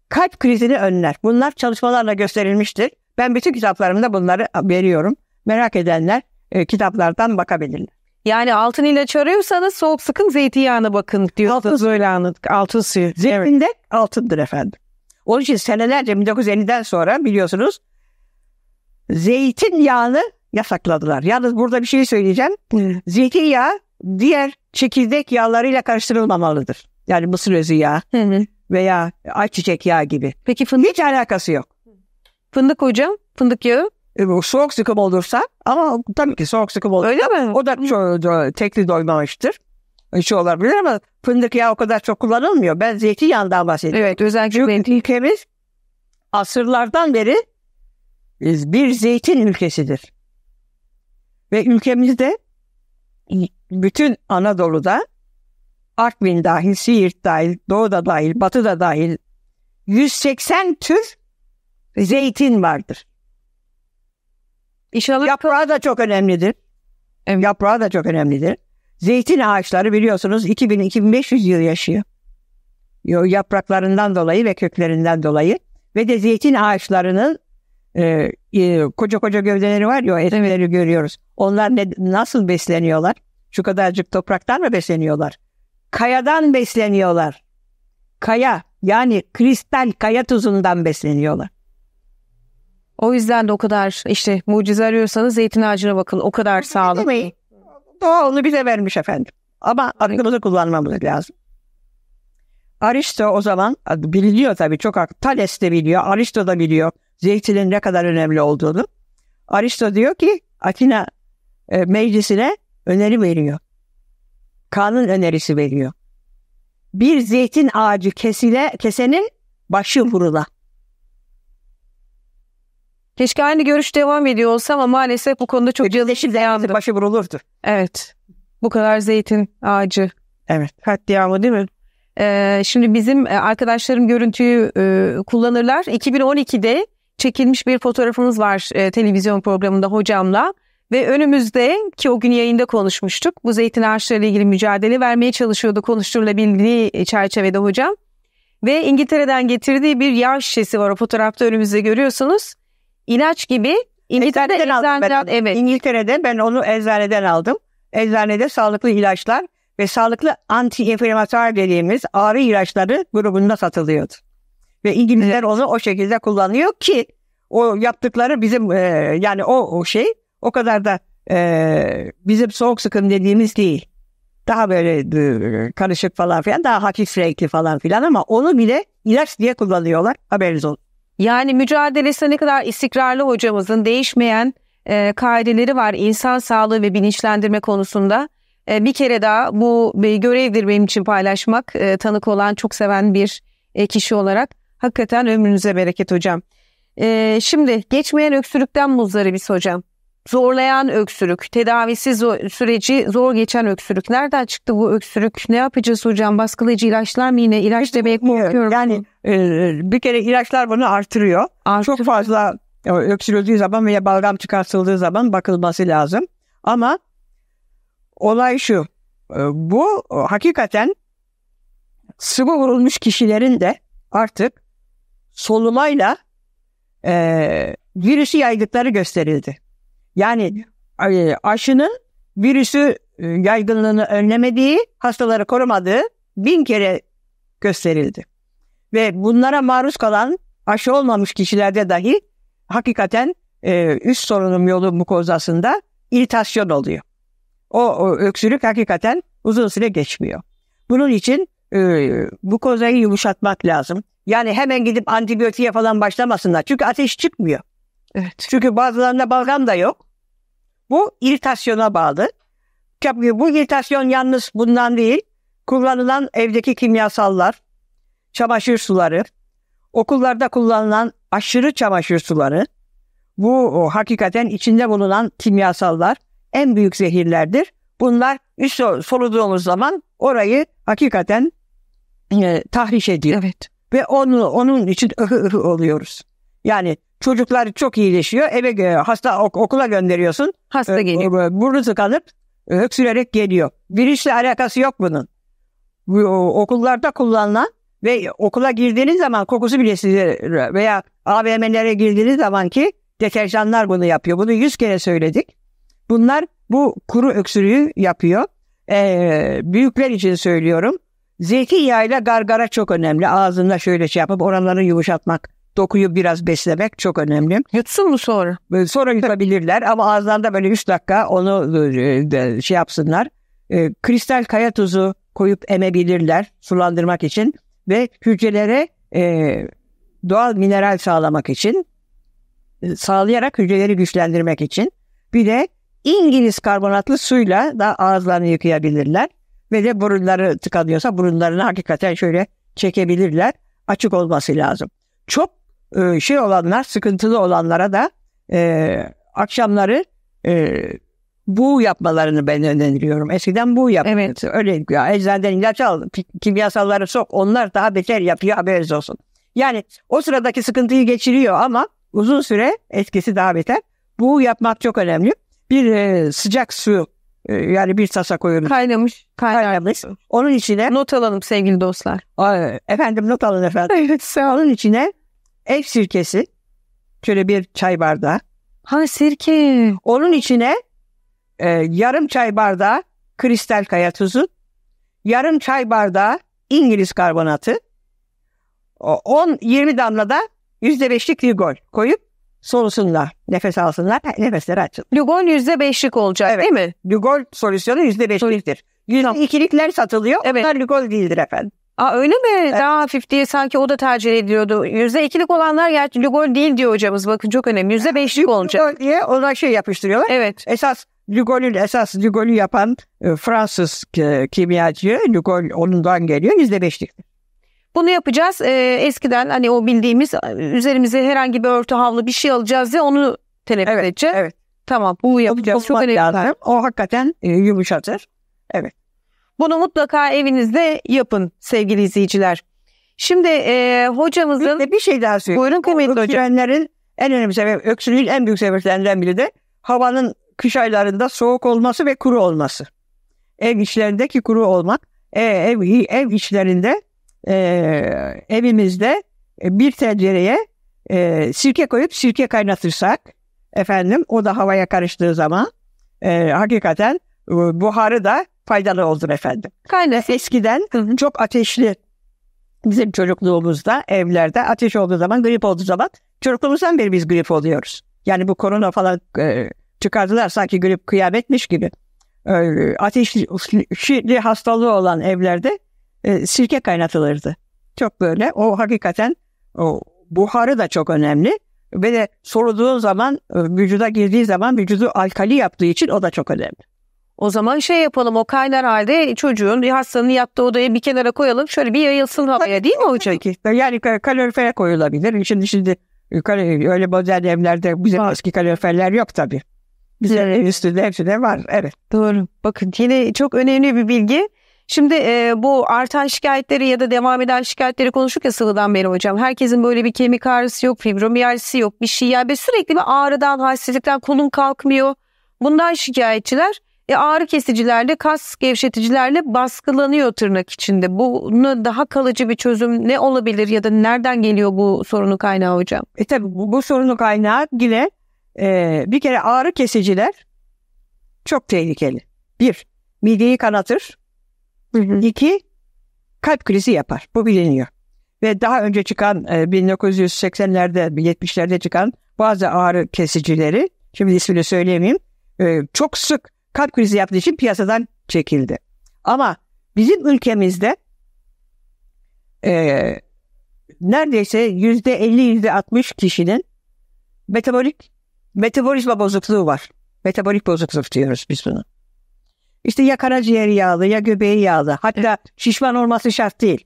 Kalp krizini önler. Bunlar çalışmalarla gösterilmiştir. Ben bütün kitaplarımda bunları veriyorum. Merak edenler kitaplardan bakabilirler. Yani altın ilaç arıyorsanız soğuk sıkın zeytinyağına bakın diyorsunuz. Altın öyle anladık. Altın suyu. Zeytin de altındır efendim. Onun için senelerce 1950'den sonra biliyorsunuz zeytinyağını yasakladılar. Yalnız burada bir şey söyleyeceğim. Zeytinyağı diğer çekirdek yağlarıyla karıştırılmamalıdır. Yani mısır özü yağı veya ayçiçek yağı gibi. Peki fındık? Hiç alakası yok. Fındık hocam, fındık yağı. Soğuk sıkım olursa, ama tabii ki soğuk sıkım olur. Öyle mi? O da tekli doymamıştır. Hiç olabilir ama fındık yağı o kadar çok kullanılmıyor. Ben zeytinyağından bahsediyorum. Evet, özellikle ülkemiz asırlardan beri bir zeytin ülkesidir. Ve ülkemizde bütün Anadolu'da, Artvin dahil, Siirt dahil, Doğu'da dahil, Batı'da dahil 180 tür zeytin vardır. İnşallah. Yaprağı da çok önemlidir. Evet. Yaprağı da çok önemlidir. Zeytin ağaçları biliyorsunuz 2000-2500 yıl yaşıyor. Yapraklarından dolayı ve köklerinden dolayı. Ve de zeytin ağaçlarının koca koca gövdeleri var ya, etleri görüyoruz. Onlar nasıl besleniyorlar? Şu kadarcık topraktan mı besleniyorlar? Kayadan besleniyorlar. Kaya, yani kristal kaya tuzundan besleniyorlar. O yüzden de o kadar işte mucize arıyorsanız zeytin ağacına bakın. O kadar sağlıklı. Doğa onu bize vermiş efendim. Ama aklımızı kullanmamız lazım. Aristo o zaman biliniyor tabii çok. Thales de biliyor, Aristo da biliyor zeytinin ne kadar önemli olduğunu. Aristo diyor ki Atina meclisine öneri veriyor. Kanun önerisi veriyor. Bir zeytin ağacı kesenin başı vurula. Keşke aynı görüş devam ediyor olsa ama maalesef bu konuda çok yazılmıştı. Başı vurulurdu. Evet. Bu kadar zeytin ağacı. Evet. Katliamı değil mi? Şimdi bizim arkadaşlarım görüntüyü kullanırlar. 2012'de çekilmiş bir fotoğrafımız var televizyon programında hocamla. Ve önümüzde ki o gün yayında konuşmuştuk. Bu zeytin ağaçlarıyla ilgili mücadele vermeye çalışıyordu konuşturulabildiği çerçevede hocam. Ve İngiltere'den getirdiği bir yağ şişesi var. O fotoğrafta önümüzde görüyorsunuz. İlaç gibi İngiltere'de ben onu eczaneden aldım. Eczanede sağlıklı ilaçlar ve sağlıklı anti-inflamatuar dediğimiz ağrı ilaçları grubunda satılıyordu. Ve İngilizler onu o şekilde kullanıyor ki o yaptıkları bizim yani o şey o kadar da bizim soğuk sıkım dediğimiz değil. Daha böyle karışık falan filan, daha hafif renkli falan filan ama onu bile ilaç diye kullanıyorlar. Haberiniz olsun. Yani mücadelesi ne kadar istikrarlı hocamızın değişmeyen kaideleri var insan sağlığı ve bilinçlendirme konusunda. Bir kere daha bu görevdir benim için paylaşmak, tanık olan çok seven bir kişi olarak. Hakikaten ömrünüze bereket hocam. Şimdi geçmeyen öksürükten muzdaribis hocam. zorlayan öksürük, tedavisi süreci zor geçen öksürük. Nereden çıktı bu öksürük? Ne yapacağız hocam? Baskılayıcı ilaçlar mı yine? İlaç demek korkuyorum. Yani bir kere ilaçlar bunu artırıyor. Çok fazla öksürüldüğü zaman veya balgam çıkartıldığı zaman bakılması lazım. Ama olay şu. Bu hakikaten sıvı vurulmuş kişilerin de artık solumayla virüsü yaydıkları gösterildi. Yani aşının virüsü yaygınlığını önlemediği, hastaları korumadığı 1000 kere gösterildi. Ve bunlara maruz kalan aşı olmamış kişilerde dahi hakikaten üst solunum yolu mukozasında iritasyon oluyor. O öksürük hakikaten uzun süre geçmiyor. Bunun için mukozayı yumuşatmak lazım. Yani hemen gidip antibiyotiğe falan başlamasınlar. Çünkü ateş çıkmıyor. Evet. Çünkü bazılarında balgam da yok. Bu iritasyona bağlı. Bu iritasyon yalnız bundan değil. Kullanılan evdeki kimyasallar, çamaşır suları, okullarda kullanılan aşırı çamaşır suları, bu hakikaten içinde bulunan kimyasallar en büyük zehirlerdir. Bunlar üst soluduğumuz zaman orayı hakikaten tahriş ediyor. Evet. Ve onun için oluyoruz. Yani çocuklar çok iyileşiyor. Eve hasta okula gönderiyorsun. Hasta geliyor. Burnu tıkanıp öksürerek geliyor. Virüsle alakası yok bunun. Okullarda kullanılan ve okula girdiğiniz zaman kokusu bile size veya AVM'lere girdiğiniz zaman ki deterjanlar bunu yapıyor. Bunu 100 kere söyledik. Bunlar bu kuru öksürüğü yapıyor. Büyükler için söylüyorum. Zeytinyağıyla gargara çok önemli. Ağzında şöyle şey yapıp oraları yumuşatmak, dokuyu biraz beslemek çok önemli. Yutsun mu sonra? Sonra yutabilirler ama ağızlarında böyle 3 dakika onu şey yapsınlar. Kristal kaya tuzu koyup emebilirler sulandırmak için ve hücrelere doğal mineral sağlamak için, sağlayarak hücreleri güçlendirmek için. Bir de İngiliz karbonatlı suyla da ağızlarını yıkayabilirler. Ve de burunları tıkanıyorsa burunlarını hakikaten şöyle çekebilirler. Açık olması lazım. Çok şey olanlar, sıkıntılı olanlara da akşamları buğu yapmalarını ben öneriyorum. Eskiden buğu yapıyordu. Evet. Öyle ya, eczaneden ilaç al, kimyasalları sok. Onlar daha beter yapıyor, haberiniz olsun. Yani o sıradaki sıkıntıyı geçiriyor ama uzun süre etkisi daha beter. Buğu yapmak çok önemli. Bir sıcak su, yani bir tasa koyuyoruz. Kaynamış. Onun içine not alalım sevgili dostlar. Efendim not alın efendim. Evet, sağ olun. Onun içine ev sirkesi, şöyle bir çay bardağı. Sirke. Onun içine yarım çay bardağı kristal kaya tuzu, yarım çay bardağı İngiliz karbonatı, 10-20 damla da %5'lik ligol koyup solusunlar, nefes alsınlar, nefesleri açın. Ligol %5'lik olacak, evet, değil mi? Ligol solüsyonu %5'liktir. %2'likler satılıyor, evet. Onlar ligol değildir efendim. Öyle mi? Evet. Daha hafif diye sanki o da tercih ediliyordu. %2'lik olanlar gerçi ligol değil diyor hocamız. Bakın çok önemli. %5'lik olacak. Ligol diye ona şey yapıştırıyorlar. Evet. Ligolü yapan Fransız kimyacı, ligol ondan geliyor, %5'liktir. Bunu yapacağız. Eskiden hani o bildiğimiz üzerimize herhangi bir örtü, havlu, bir şey alacağız diye onu teneffüs edeceğiz. Evet. Tamam, bu yapacağız. Çok önemli. O hakikaten yumuşatır. Evet. Bunu mutlaka evinizde yapın sevgili izleyiciler. Şimdi hocamızın bir şey daha söyleyeyim. Buyurun kıymetli öksürenlerin en önemli sebebi, öksürüğün en büyük sebeplerinden biri de havanın kış aylarında soğuk olması ve kuru olması. Ev içlerindeki kuru olmak. Ev içlerinde evimizde bir tencereye sirke koyup sirke kaynatırsak efendim, o da havaya karıştığı zaman hakikaten buharı da faydalı olur efendim. Eskiden çok ateşli, bizim çocukluğumuzda evlerde ateş olduğu zaman, grip olduğu zaman, çocukluğumuzdan beri biz grip oluyoruz. Yani bu korona falan çıkardılar sanki grip kıyametmiş gibi. Ateşli hastalığı olan evlerde sirke kaynatılırdı. Çok böyle. O hakikaten o buharı da çok önemli. Ve de soluduğu zaman, vücuda girdiği zaman vücudu alkali yaptığı için o da çok önemli. O zaman şey yapalım, o kaynar halde çocuğun, hastanın yattığı odaya bir kenara koyalım. Şöyle bir yayılsın havaya, değil mi hocam? Yani kalorifere koyulabilir. Şimdi öyle modern evlerde bizim eski kaloriferler yok tabii. Güzel, üstünde hepsine var. Evet. Doğru. Bakın yine çok önemli bir bilgi. Şimdi bu artan şikayetleri ya da devam eden şikayetleri konuştuk ya sıvıdan beri hocam. Herkesin böyle bir kemik ağrısı yok, fibromiyalisi yok, bir şey. Yani sürekli bir ağrıdan, halsizlikten kolun kalkmıyor. Bundan şikayetçiler ağrı kesicilerle, kas gevşeticilerle baskılanıyor tırnak içinde. Buna daha kalıcı bir çözüm ne olabilir ya da nereden geliyor bu sorunun kaynağı hocam? Tabii bu sorunun kaynağı yine bir kere ağrı kesiciler çok tehlikeli. Bir, mideyi kanatır. İki, kalp krizi yapar. Bu biliniyor. Ve daha önce çıkan 1980'lerde, 70'lerde çıkan bazı ağrı kesicileri, şimdi ismini söylemeyeyim, çok sık kalp krizi yaptığı için piyasadan çekildi. Ama bizim ülkemizde neredeyse %50-%60 kişinin metabolizma bozukluğu var. Metabolik bozukluk diyoruz biz bunu. İşte ya karaciğeri yağlı ya göbeği yağlı. Hatta şişman olması şart değil.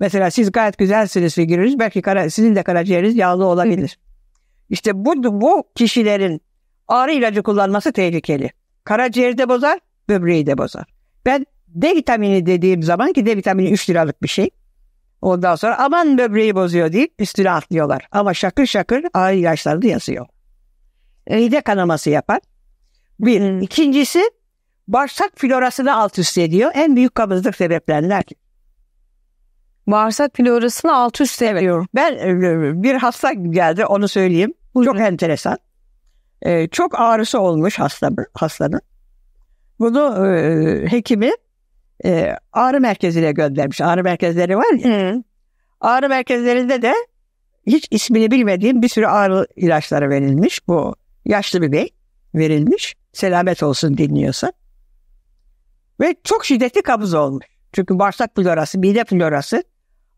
Mesela siz gayet güzelsiniz figürünüz. Belki sizin de karaciğeriniz yağlı olabilir. İşte bu kişilerin ağrı ilacı kullanması tehlikeli. Karaciğeri de bozar, böbreği de bozar. Ben D vitamini dediğim zaman ki D vitamini 3 liralık bir şey. Ondan sonra aman böbreği bozuyor deyip üstüne atlıyorlar. Ama şakır şakır ağrı ilaçları da yazıyor. Mide kanaması yapar. Bir. İkincisi, bağırsak florasını alt üst ediyor. En büyük kabızlık sebeplenler. Bağırsak florasını alt üst ediyor. Ben bir hasta geldi, onu söyleyeyim. Çok enteresan. Çok ağrısı olmuş hastanın. Bunu hekimi ağrı merkezine göndermiş. Ağrı merkezleri var ya. Hı. Ağrı merkezlerinde de hiç ismini bilmediğim bir sürü ağrı ilaçları verilmiş. Bu yaşlı bir bey verilmiş. Selamet olsun dinliyorsa. Ve çok şiddetli kabız olmuş. Çünkü bağırsak florası, mide florası,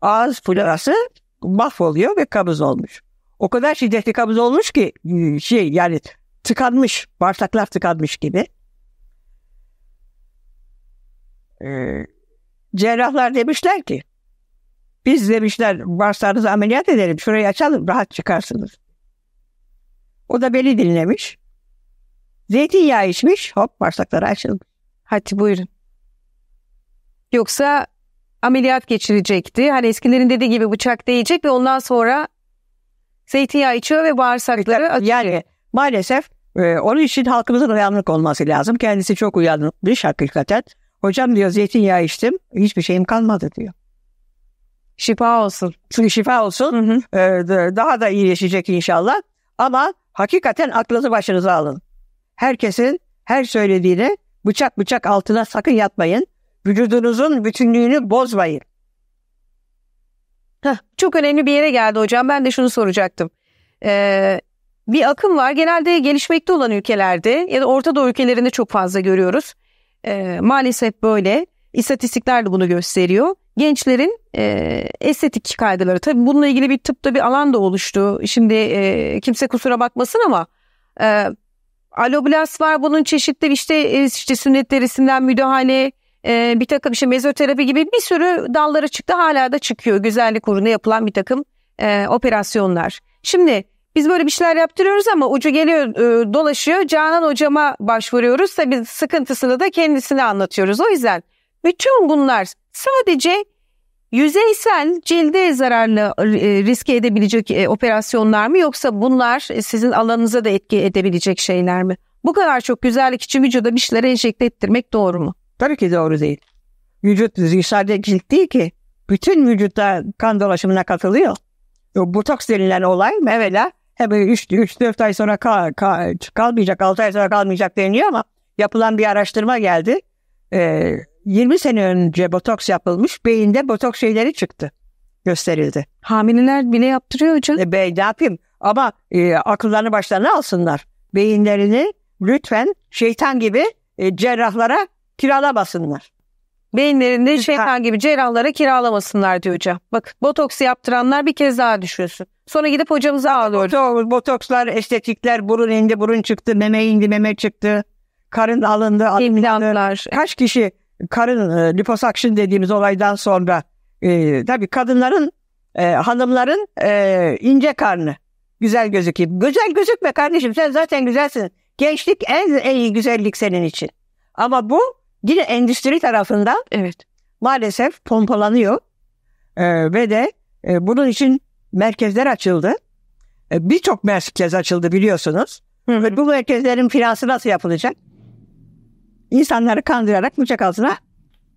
ağız florası mahvoluyor ve kabız olmuş. O kadar şiddetli kabız olmuş ki yani tıkanmış, bağırsaklar tıkanmış gibi. Cerrahlar demişler ki, biz demişler bağırsağınızı ameliyat edelim, şurayı açalım, rahat çıkarsınız. O da beni dinlemiş. Zeytinyağı içmiş, hop bağırsakları açılmış. Hadi buyurun. Yoksa ameliyat geçirecekti. Hani eskilerin dediği gibi bıçak değecek ve ondan sonra zeytinyağı içiyor ve bağırsakları açıyor. Yani maalesef onun için halkımızın uyanık olması lazım. Kendisi çok uyanıkmış hakikaten. Hocam diyor zeytinyağı içtim, hiçbir şeyim kalmadı diyor. Şifa olsun. Çünkü şifa olsun. Hı hı. Daha da iyileşecek inşallah. Ama hakikaten aklınızı başınıza alın. Herkesin her söylediğini bıçak altına sakın yatmayın. Vücudunuzun bütünlüğünü bozmayın. Çok önemli bir yere geldi hocam. Ben de şunu soracaktım. Bir akım var. Genelde gelişmekte olan ülkelerde ya da Orta Doğu ülkelerinde çok fazla görüyoruz. Maalesef böyle. İstatistikler de bunu gösteriyor. Gençlerin estetik kaygıları. Tabii bununla ilgili bir tıpta bir alan da oluştu. Şimdi kimse kusura bakmasın ama... Aloblast var, bunun çeşitli işte sünnet derisinden müdahale, bir takım mezoterapi gibi bir sürü dalları çıktı. Hala da çıkıyor güzellik uğruna yapılan bir takım operasyonlar. Şimdi biz böyle bir şeyler yaptırıyoruz ama ucu geliyor dolaşıyor. Canan hocama başvuruyoruz. Tabii sıkıntısını da kendisine anlatıyoruz. O yüzden bütün bunlar sadece yüzeysel cilde zararlı riske edebilecek operasyonlar mı yoksa bunlar sizin alanınıza da etki edebilecek şeyler mi? Bu kadar çok güzellik için vücuda bir şeyleri enjekte ettirmek doğru mu? Tabii ki doğru değil. Vücut sadece cilt değil ki. Bütün vücutta kan dolaşımına katılıyor. Botoks denilen olay evvela 3-4 ay sonra kalmayacak, 6 ay sonra kalmayacak deniliyor ama yapılan bir araştırma geldi. 20 sene önce botoks yapılmış. Beyinde botoks şeyleri çıktı. Gösterildi. Hamileler bile yaptırıyor hocam. Ne yapayım? Ama akıllarını başlarına alsınlar. Beyinlerini lütfen şeytan gibi cerrahlara kiralamasınlar. Beyinlerini şeytan gibi cerrahlara kiralamasınlar diyor hocam. Bak botoksu yaptıranlar bir kez daha düşüyorsun. Sonra gidip hocamıza ağlıyor. Botokslar, estetikler, burun indi, burun çıktı, meme indi, meme çıktı. Karın alındı, implantlar. Kaç kişi karın liposakşın dediğimiz olaydan sonra tabii kadınların hanımların ince karnı güzel gözükeyim. Güzel gözükme kardeşim, sen zaten güzelsin. Gençlik en iyi güzellik senin için. Ama bu yine endüstri tarafından maalesef pompalanıyor. Ve de bunun için merkezler açıldı. Birçok merkez açıldı biliyorsunuz. Ve bu merkezlerin finansı nasıl yapılacak? İnsanları kandırarak, bıçak altına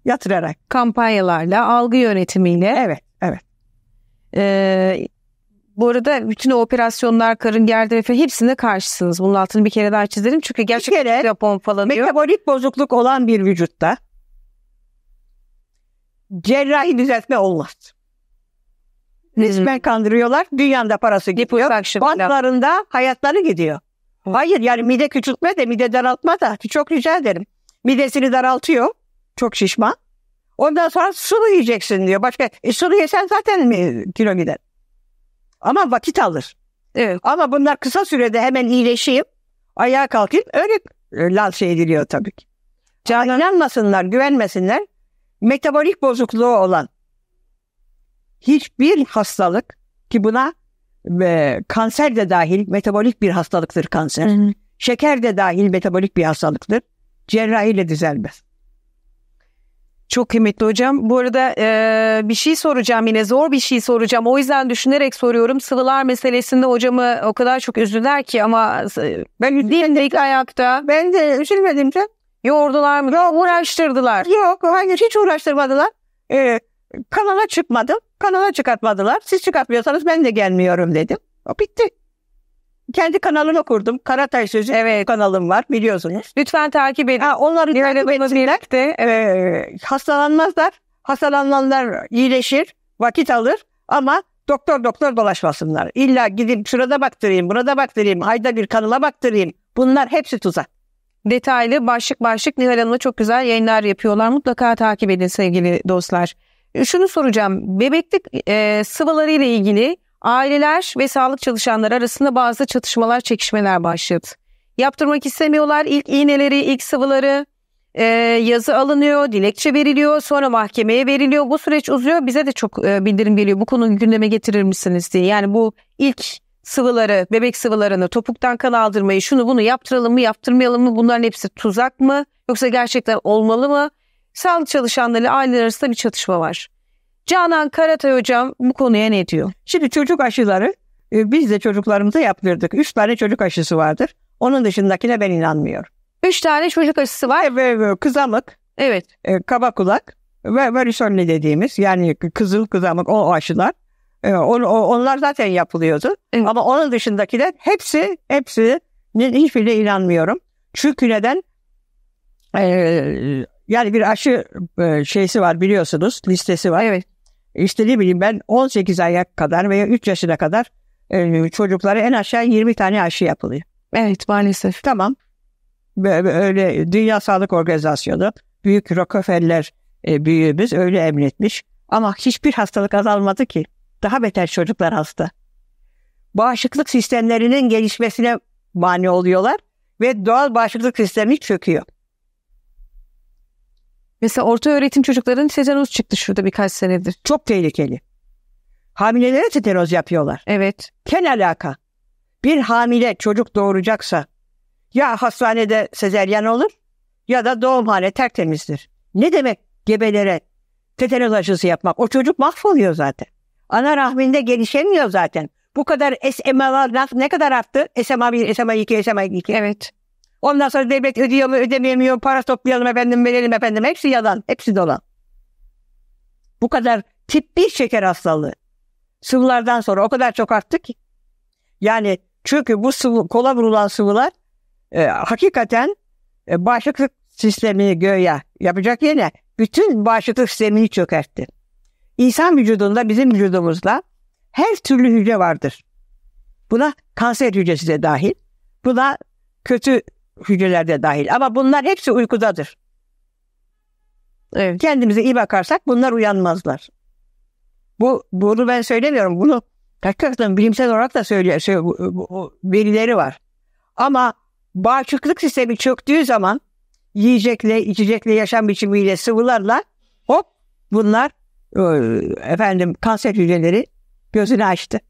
yatırarak. Kampanyalarla, algı yönetimiyle. Evet. Bu arada bütün o operasyonlar, karın gerdirme hepsine karşısınız. Bunun altını bir kere daha çizelim. Çünkü gerçekten pompalanıyor. Metabolik bozukluk olan bir vücutta cerrahi düzeltme olmaz. Resmen kandırıyorlar. Dünyanın da parası gidiyor. Bantlarında hayatları gidiyor. Hayır, yani mide küçültme de, mide daraltma da, çok rica ederim. Midesini daraltıyor. Çok şişman. Ondan sonra sulu yiyeceksin diyor. Başka sulu yesen zaten kilo gider. Ama vakit alır. Evet. Ama bunlar kısa sürede hemen iyileşeyim, ayağa kalkayım, öyle lanse ediliyor tabii ki. İnanmasınlar, güvenmesinler. Metabolik bozukluğu olan hiçbir hastalık, ki buna kanser de dahil, metabolik bir hastalıktır kanser. Şeker de dahil metabolik bir hastalıktır. Cerrahiyle düzelmez. Çok kıymetli hocam. Bu arada bir şey soracağım, yine zor bir şey soracağım. O yüzden düşünerek soruyorum. Sıvılar meselesinde hocamı o kadar çok üzdüler ki, ama ben de ilk ayakta. Ben de üzülmedim canım. Yordular mı? Yok, uğraştırdılar. Yok, hayır, hiç uğraştırmadılar. Kanala çıkmadım. Kanala çıkartmadılar. Siz çıkartmıyorsanız ben de gelmiyorum dedim. O bitti. Kendi kanalını kurdum. Karatay Sözü kanalım var biliyorsunuz. Lütfen takip edin. Onları takip etsinler. Hastalanmazlar. Hastalananlar iyileşir. Vakit alır. Ama doktor dolaşmasınlar. İlla gidip şurada baktırayım, burada baktırayım, ayda bir kanala baktırayım. Bunlar hepsi tuzak. Detaylı başlık Nihal Hanım'la çok güzel yayınlar yapıyorlar. Mutlaka takip edin sevgili dostlar. Şunu soracağım. Bebeklik sıvıları ile ilgili aileler ve sağlık çalışanları arasında bazı çatışmalar, çekişmeler başladı. Yaptırmak istemiyorlar. İlk iğneleri, ilk sıvıları, yazı alınıyor, dilekçe veriliyor, sonra mahkemeye veriliyor. Bu süreç uzuyor. Bize de çok bildirim geliyor. Bu konuyu gündeme getirir misiniz diye. Yani bu ilk sıvıları, bebek sıvılarını, topuktan kan aldırmayı, şunu bunu yaptıralım mı, yaptırmayalım mı? Bunların hepsi tuzak mı? Yoksa gerçekten olmalı mı? Sağlık çalışanları, aileler arasında bir çatışma var. Canan Karatay hocam bu konuya ne diyor? Şimdi çocuk aşıları biz de çocuklarımıza yaptırdık. 3 tane çocuk aşısı vardır. Onun dışındakine ben inanmıyorum. 3 tane çocuk aşısı var. Kızamık, kaba kulak ve varisonli dediğimiz, yani kızıl kızamık, o aşılar. Onlar zaten yapılıyordu. Ama onun dışındakiler hepsinin hiçbirine inanmıyorum. Çünkü neden? Yani bir aşı şeysi var biliyorsunuz, listesi var. İşte ne bileyim ben 18 aya kadar veya 3 yaşına kadar çocuklara en aşağı 20 tane aşı yapılıyor. Evet, maalesef. Tamam. Öyle Dünya Sağlık Organizasyonu, büyük Rockefeller büyüğümüz öyle emretmiş. Ama hiçbir hastalık azalmadı ki. Daha beter çocuklar hasta. Bağışıklık sistemlerinin gelişmesine mani oluyorlar ve doğal bağışıklık sistemi çöküyor. Mesela orta öğretim çocuklarının tetanoz çıktı şurada birkaç senedir. Çok tehlikeli. Hamilelere tetanoz yapıyorlar. Ken alaka. Bir hamile çocuk doğuracaksa ya hastanede sezeryan olur ya da doğumhane tertemizdir. Ne demek gebelere tetanoz aşısı yapmak? O çocuk mahvoluyor zaten. Ana rahminde gelişemiyor zaten. Bu kadar SMA'lar ne kadar arttı? SMA 1, SMA 2, SMA 2. Ondan sonra devlet ödüyor mu, ödemiyor, para toplayalım efendim, verelim efendim. Hepsi yalan, hepsi dolan. Bu kadar tip 1 şeker hastalığı sıvılardan sonra o kadar çok arttı ki. Yani çünkü bu sıvı, kola vurulan sıvılar hakikaten bağışıklık sistemini göğe yapacak yerine bütün bağışıklık sistemini çökertti. İnsan vücudunda, bizim vücudumuzda her türlü hücre vardır. Buna kanser hücresi de dahil. Buna kötü hücreler de dahil. Ama bunlar hepsi uykudadır. Kendimize iyi bakarsak bunlar uyanmazlar. Bunu ben söylemiyorum. Bunu hakikaten bilimsel olarak da verileri var. Ama bağışıklık sistemi çöktüğü zaman yiyecekle, içecekle, yaşam biçimiyle, sıvılarla hop bunlar kanser hücreleri gözünü açtı.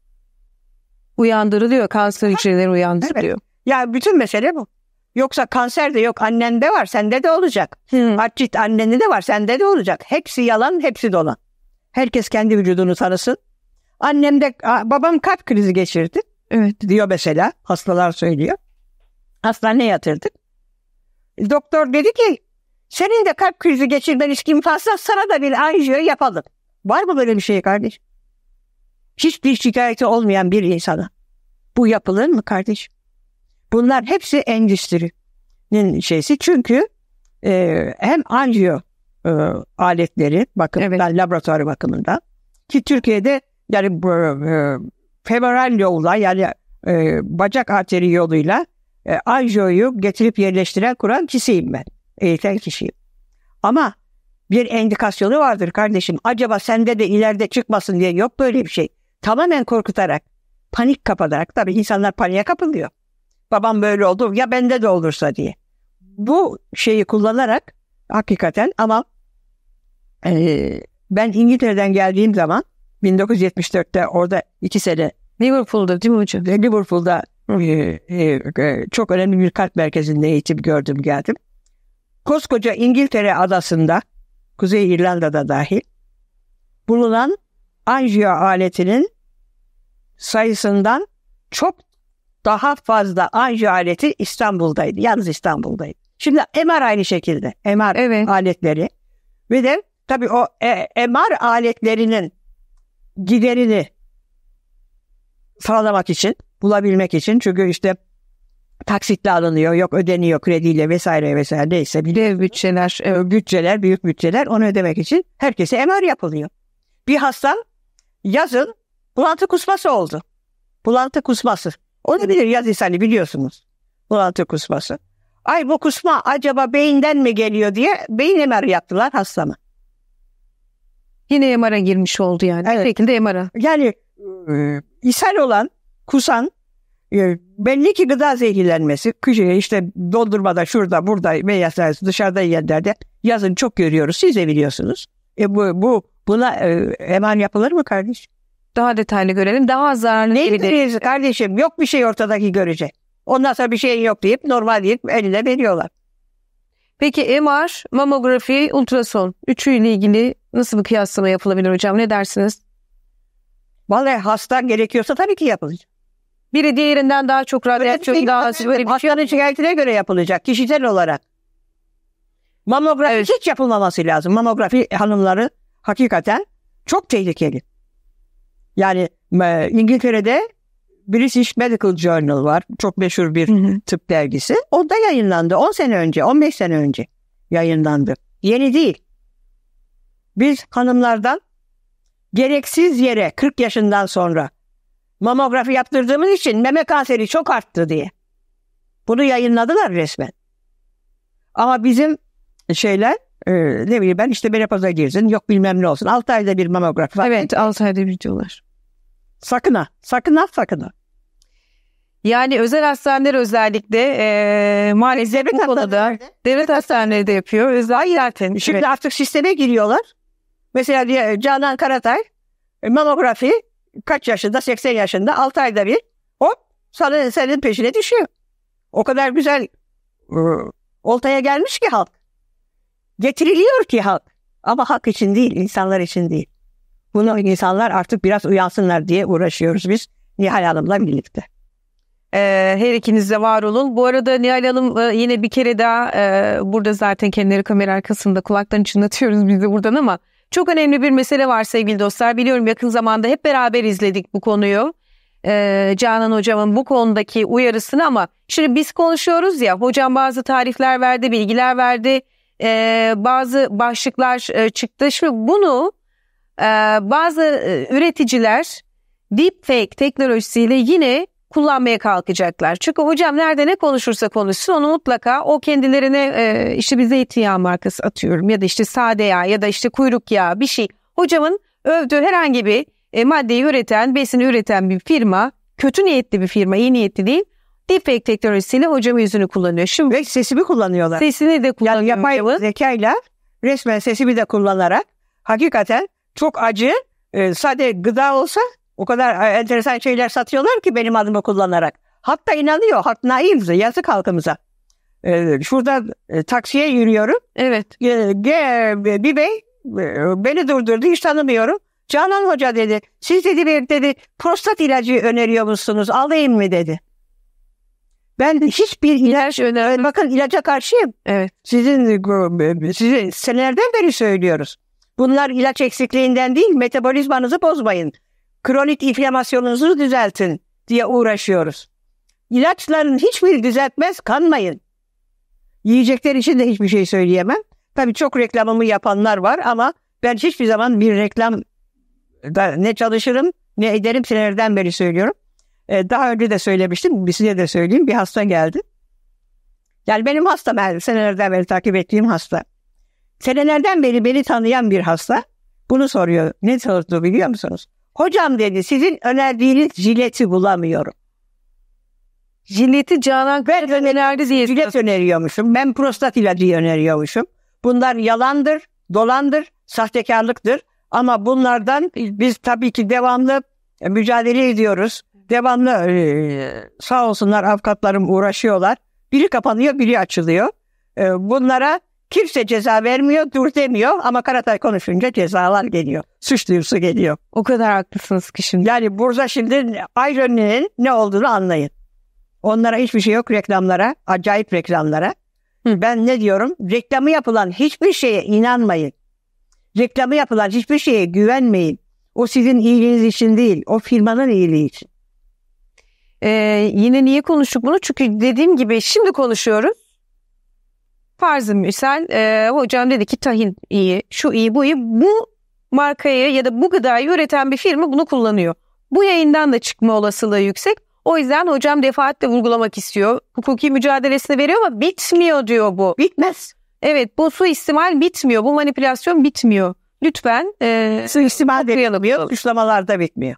Uyandırılıyor. Kanser hücreleri uyandırılıyor. Yani bütün mesele bu. Yoksa kanser de yok, annende var, sende de olacak. Artrit annende de var, sende de olacak. Hepsi yalan, hepsi dolan. Herkes kendi vücudunu tanısın. Babam kalp krizi geçirdi. Evet, diyor mesela, hastalar söylüyor. Hastaneye yatırdık. Doktor dedi ki, senin de kalp krizi geçirmen imkansız, sana da bir anjiyo yapalım. Var mı böyle bir şey kardeşim? Hiçbir şikayeti olmayan bir insana bu yapılır mı kardeşim? Bunlar hepsi endüstrinin şeysi. Çünkü hem anjiyo aletleri bakımından, evet, laboratuvar bakımından ki Türkiye'de yani femoral yolla, yani bacak arteri yoluyla anjiyoyu getirip yerleştiren, kuran kişiyim ben. Eğiten kişiyim. Ama bir endikasyonu vardır kardeşim. Acaba sende de ileride çıkmasın diye, yok böyle bir şey. Tamamen korkutarak, panik kapatarak, tabii insanlar paniğe kapılıyor. Babam böyle oldu ya bende de olursa diye. Bu şeyi kullanarak hakikaten, ama ben İngiltere'den geldiğim zaman 1974'te orada 2 sene Liverpool'da, değil mi hocam? Liverpool'da çok önemli bir kalp merkezinde eğitim gördüm, geldim. Koskoca İngiltere adasında, Kuzey İrlanda'da dahil bulunan anjiyo aletinin sayısından çok daha fazla anjiyo aleti İstanbul'daydı. Yalnız İstanbul'daydı. Şimdi MR aynı şekilde. MR, evet, aletleri. Ve de tabii o MR aletlerinin giderini sağlamak için, bulabilmek için, çünkü işte taksitle alınıyor, yok ödeniyor krediyle vesaire vesaire, neyse bir bütçeler, büyük bütçeler, onu ödemek için herkese MR yapılıyor. Bir hastam yazın bulantı kusması oldu. Bulantı kusması. Olabilir, yaz insanı biliyorsunuz. Bulantı kusması. Ay bu kusma acaba beyinden mi geliyor diye beyin MR yaptılar hastama. Yine MR'a girmiş oldu yani. Evet. Şekilde MR'a. Yani ishal olan, kusan, belli ki gıda zehirlenmesi, işte dondurmada, şurada, burada, beyaz dışarıda yerlerde yazın çok görüyoruz, siz de biliyorsunuz. Buna MR yapılır mı kardeşim? Daha detaylı görelim, daha zararlı. Ne göreceğiz kardeşim? Yok bir şey ortadaki görecek. Ondan sonra bir şey yok deyip, normal deyip eline veriyorlar. Peki MR, mamografi, ultrason üçüyle ilgili nasıl bir kıyaslama yapılabilir hocam? Ne dersiniz? Vallahi hasta gerekiyorsa tabii ki yapılacak. Biri diğerinden daha çok hastanın şikayetine göre yapılacak, kişisel olarak. Mamografi, evet, hiç yapılmaması lazım. Mamografi hanımları hakikaten çok tehlikeli. Yani İngiltere'de British Medical Journal var. Çok meşhur bir tıp dergisi. O da yayınlandı 10 sene önce, 15 sene önce yayınlandı. Yeni değil. Biz hanımlardan gereksiz yere 40 yaşından sonra mamografi yaptırdığımız için meme kanseri çok arttı diye. Bunu yayınladılar resmen. Ama bizim şeyler, ne bileyim ben, işte menopoza girsin, yok bilmem ne olsun, 6 ayda bir mamografi var. Evet, 6 ayda bir diyorlar. Sakın ha, sakın ha, sakın ha. Yani özel hastaneler özellikle maalesef bu konuda, devlet hastaneleri de yapıyor. Şimdi evet, artık sisteme giriyorlar. Mesela diye Canan Karatay mamografi kaç yaşında? 80 yaşında. 6 ayda bir hop senin peşine düşüyor. O kadar güzel oltaya gelmiş ki halk. Getiriliyor ki halk. Ama halk için değil, insanlar için değil. Bunu insanlar artık biraz uyansınlar diye uğraşıyoruz biz Nihal Hanım'la birlikte. Her ikiniz de var olun. Bu arada Nihal Hanım yine bir kere daha burada zaten kendileri kamera arkasında, kulaklarını çınlatıyoruz biz de buradan, ama çok önemli bir mesele var sevgili dostlar. Biliyorum yakın zamanda hep beraber izledik bu konuyu. Canan hocamın bu konudaki uyarısını, ama şimdi biz konuşuyoruz ya, hocam bazı tarifler verdi, bilgiler verdi. Bazı başlıklar çıktı. Şimdi bunu bazı üreticiler deepfake teknolojisiyle yine kullanmaya kalkacaklar. Çünkü hocam nerede ne konuşursa konuşsun, onu mutlaka o kendilerine işte bir zeytinyağı markası atıyorum, ya da işte sade yağ, ya da işte kuyruk yağı, bir şey. Hocamın övdüğü herhangi bir maddeyi üreten, besini üreten bir firma, kötü niyetli bir firma, iyi niyetli değil, deepfake teknolojisiyle hocamın yüzünü kullanıyor. Şimdi ve sesimi kullanıyorlar. Sesini de kullanıyor. Yani yapay zekayla resmen sesimi de kullanarak hakikaten çok acı, sade gıda olsa o kadar enteresan şeyler satıyorlar ki benim adımı kullanarak. Hatta inanıyor, halk naivdi, yazık halkımıza. Şuradan taksiye yürüyorum. Evet. Bir bey beni durdurdu, hiç tanımıyorum. Canan Hoca dedi, siz dedi prostat ilacı öneriyor musunuz? Alayım mı dedi. Ben hiçbir ilaç önermem. Bakın ilaca karşıyım. Evet. Size senelerden beri söylüyoruz. Bunlar ilaç eksikliğinden değil, metabolizmanızı bozmayın. Kronik inflamasyonunuzu düzeltin diye uğraşıyoruz. İlaçların hiçbiri düzeltmez, kanmayın. Yiyecekler için de hiçbir şey söyleyemem. Tabii çok reklamımı yapanlar var ama ben hiçbir zaman bir reklam ne çalışırım ne ederim, senelerden beri söylüyorum. Daha önce de söylemiştim, size de söyleyeyim, bir hasta geldi. Yani benim hastam, senelerden beri takip ettiğim hasta. Senelerden beri beni tanıyan bir hasta bunu soruyor. Ne sordu biliyor musunuz? Hocam dedi, sizin önerdiğiniz jileti bulamıyorum. Jileti Canan önerdi diye. Jilet öneriyormuşum. Ben prostat ilacı öneriyormuşum. Bunlar yalandır, dolandır, sahtekarlıktır. Ama bunlardan biz tabii ki devamlı mücadele ediyoruz. Devamlı sağ olsunlar avukatlarım uğraşıyorlar. Biri kapanıyor, biri açılıyor. Bunlara kimse ceza vermiyor, dur demiyor ama Karatay konuşunca cezalar geliyor. Suç duyurusu geliyor. O kadar haklısınız ki şimdi. Yani burada şimdi ironinin ne olduğunu anlayın. Onlara hiçbir şey yok, reklamlara, acayip reklamlara. Ben ne diyorum? Reklamı yapılan hiçbir şeye inanmayın. Reklamı yapılan hiçbir şeye güvenmeyin. O sizin iyiliğiniz için değil, o firmanın iyiliği için. Yine niye konuştuk bunu? Çünkü dediğim gibi şimdi konuşuyoruz. Farzı misal hocam dedi ki tahin iyi, şu iyi, bu iyi. Bu markayı ya da bu gıdayı üreten bir firma bunu kullanıyor. Bu yayından da çıkma olasılığı yüksek. O yüzden hocam defaatle vurgulamak istiyor. Hukuki mücadelesini veriyor ama bitmiyor diyor bu. Bitmez. Evet, bu suistimal bitmiyor. Bu manipülasyon bitmiyor. Lütfen suistimal bitmiyor. Suçlamalar da bitmiyor.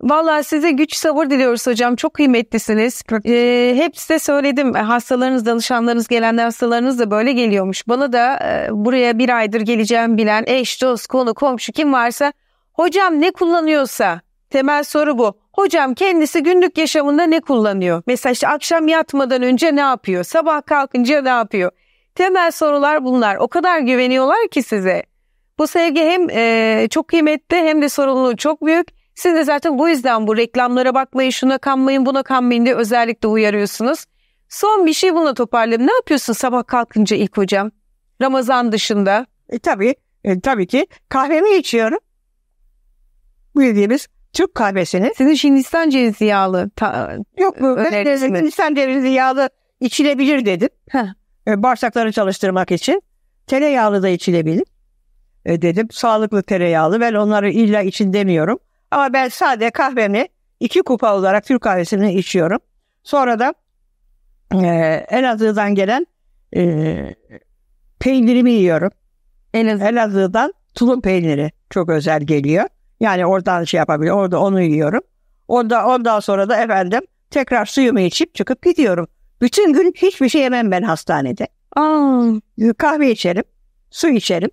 Vallahi size güç sabır diliyoruz hocam. Çok kıymetlisiniz. Hep size söyledim. Hastalarınız, danışanlarınız, gelen hastalarınız da böyle geliyormuş. Bana da buraya bir aydır geleceğim bilen eş, dost, konu, komşu kim varsa hocam ne kullanıyorsa temel soru bu. Hocam kendisi günlük yaşamında ne kullanıyor? Mesela işte akşam yatmadan önce ne yapıyor? Sabah kalkınca ne yapıyor? Temel sorular bunlar. O kadar güveniyorlar ki size. Bu sevgi hem çok kıymetli hem de sorumluluğu çok büyük. Siz de zaten bu yüzden bu reklamlara bakmayın, şuna kanmayın, buna kanmayın diye özellikle uyarıyorsunuz. Son bir şey bununla toparlayayım. Ne yapıyorsun sabah kalkınca ilk hocam? Ramazan dışında. Tabii ki kahvemi içiyorum. Bu dediğimiz Türk kahvesini. Sizin Hindistan cevizi yağlı yok mu? Hindistan cevizi yağlı içilebilir dedim. Bağırsakları çalıştırmak için. Tereyağlı da içilebilir dedim. Sağlıklı tereyağlı. Ben onları illa için demiyorum. Ama ben sade kahvemi 2 kupa olarak Türk kahvesini içiyorum. Sonra da Elazığ'dan gelen peynirimi yiyorum. Elazığ'dan tulum peyniri çok özel geliyor. Yani oradan şey yapabiliyorum. Orada onu yiyorum. Ondan sonra da tekrar suyumu içip çıkıp gidiyorum. Bütün gün hiçbir şey yemem ben hastanede. Kahve içerim. Su içerim.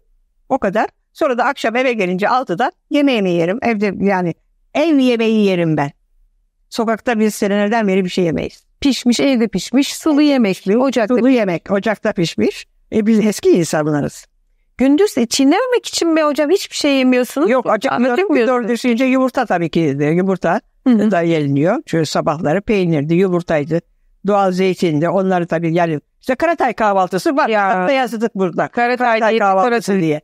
O kadar. Sonra da akşam eve gelince 6'da yemeğimi yerim. Evde yani ev yemeği yerim ben. Sokakta biz senelerden beri bir şey yemeyiz. Pişmiş, evde pişmiş, sulu yemekli, ocakta. Sulu yemek, ocakta pişmiş. Biz eski insanlarız. Gündüz çiğnememek için mi hocam hiçbir şey yemiyorsunuz? Yok, dördüncü yumurta tabii ki. Yumurta da yeniliyor. Çünkü sabahları peynirdi, yumurtaydı. Doğal zeytindi. Onları tabii yani. İşte Karatay kahvaltısı var. Ya, yazdık burada. Karatay kahvaltısı diye.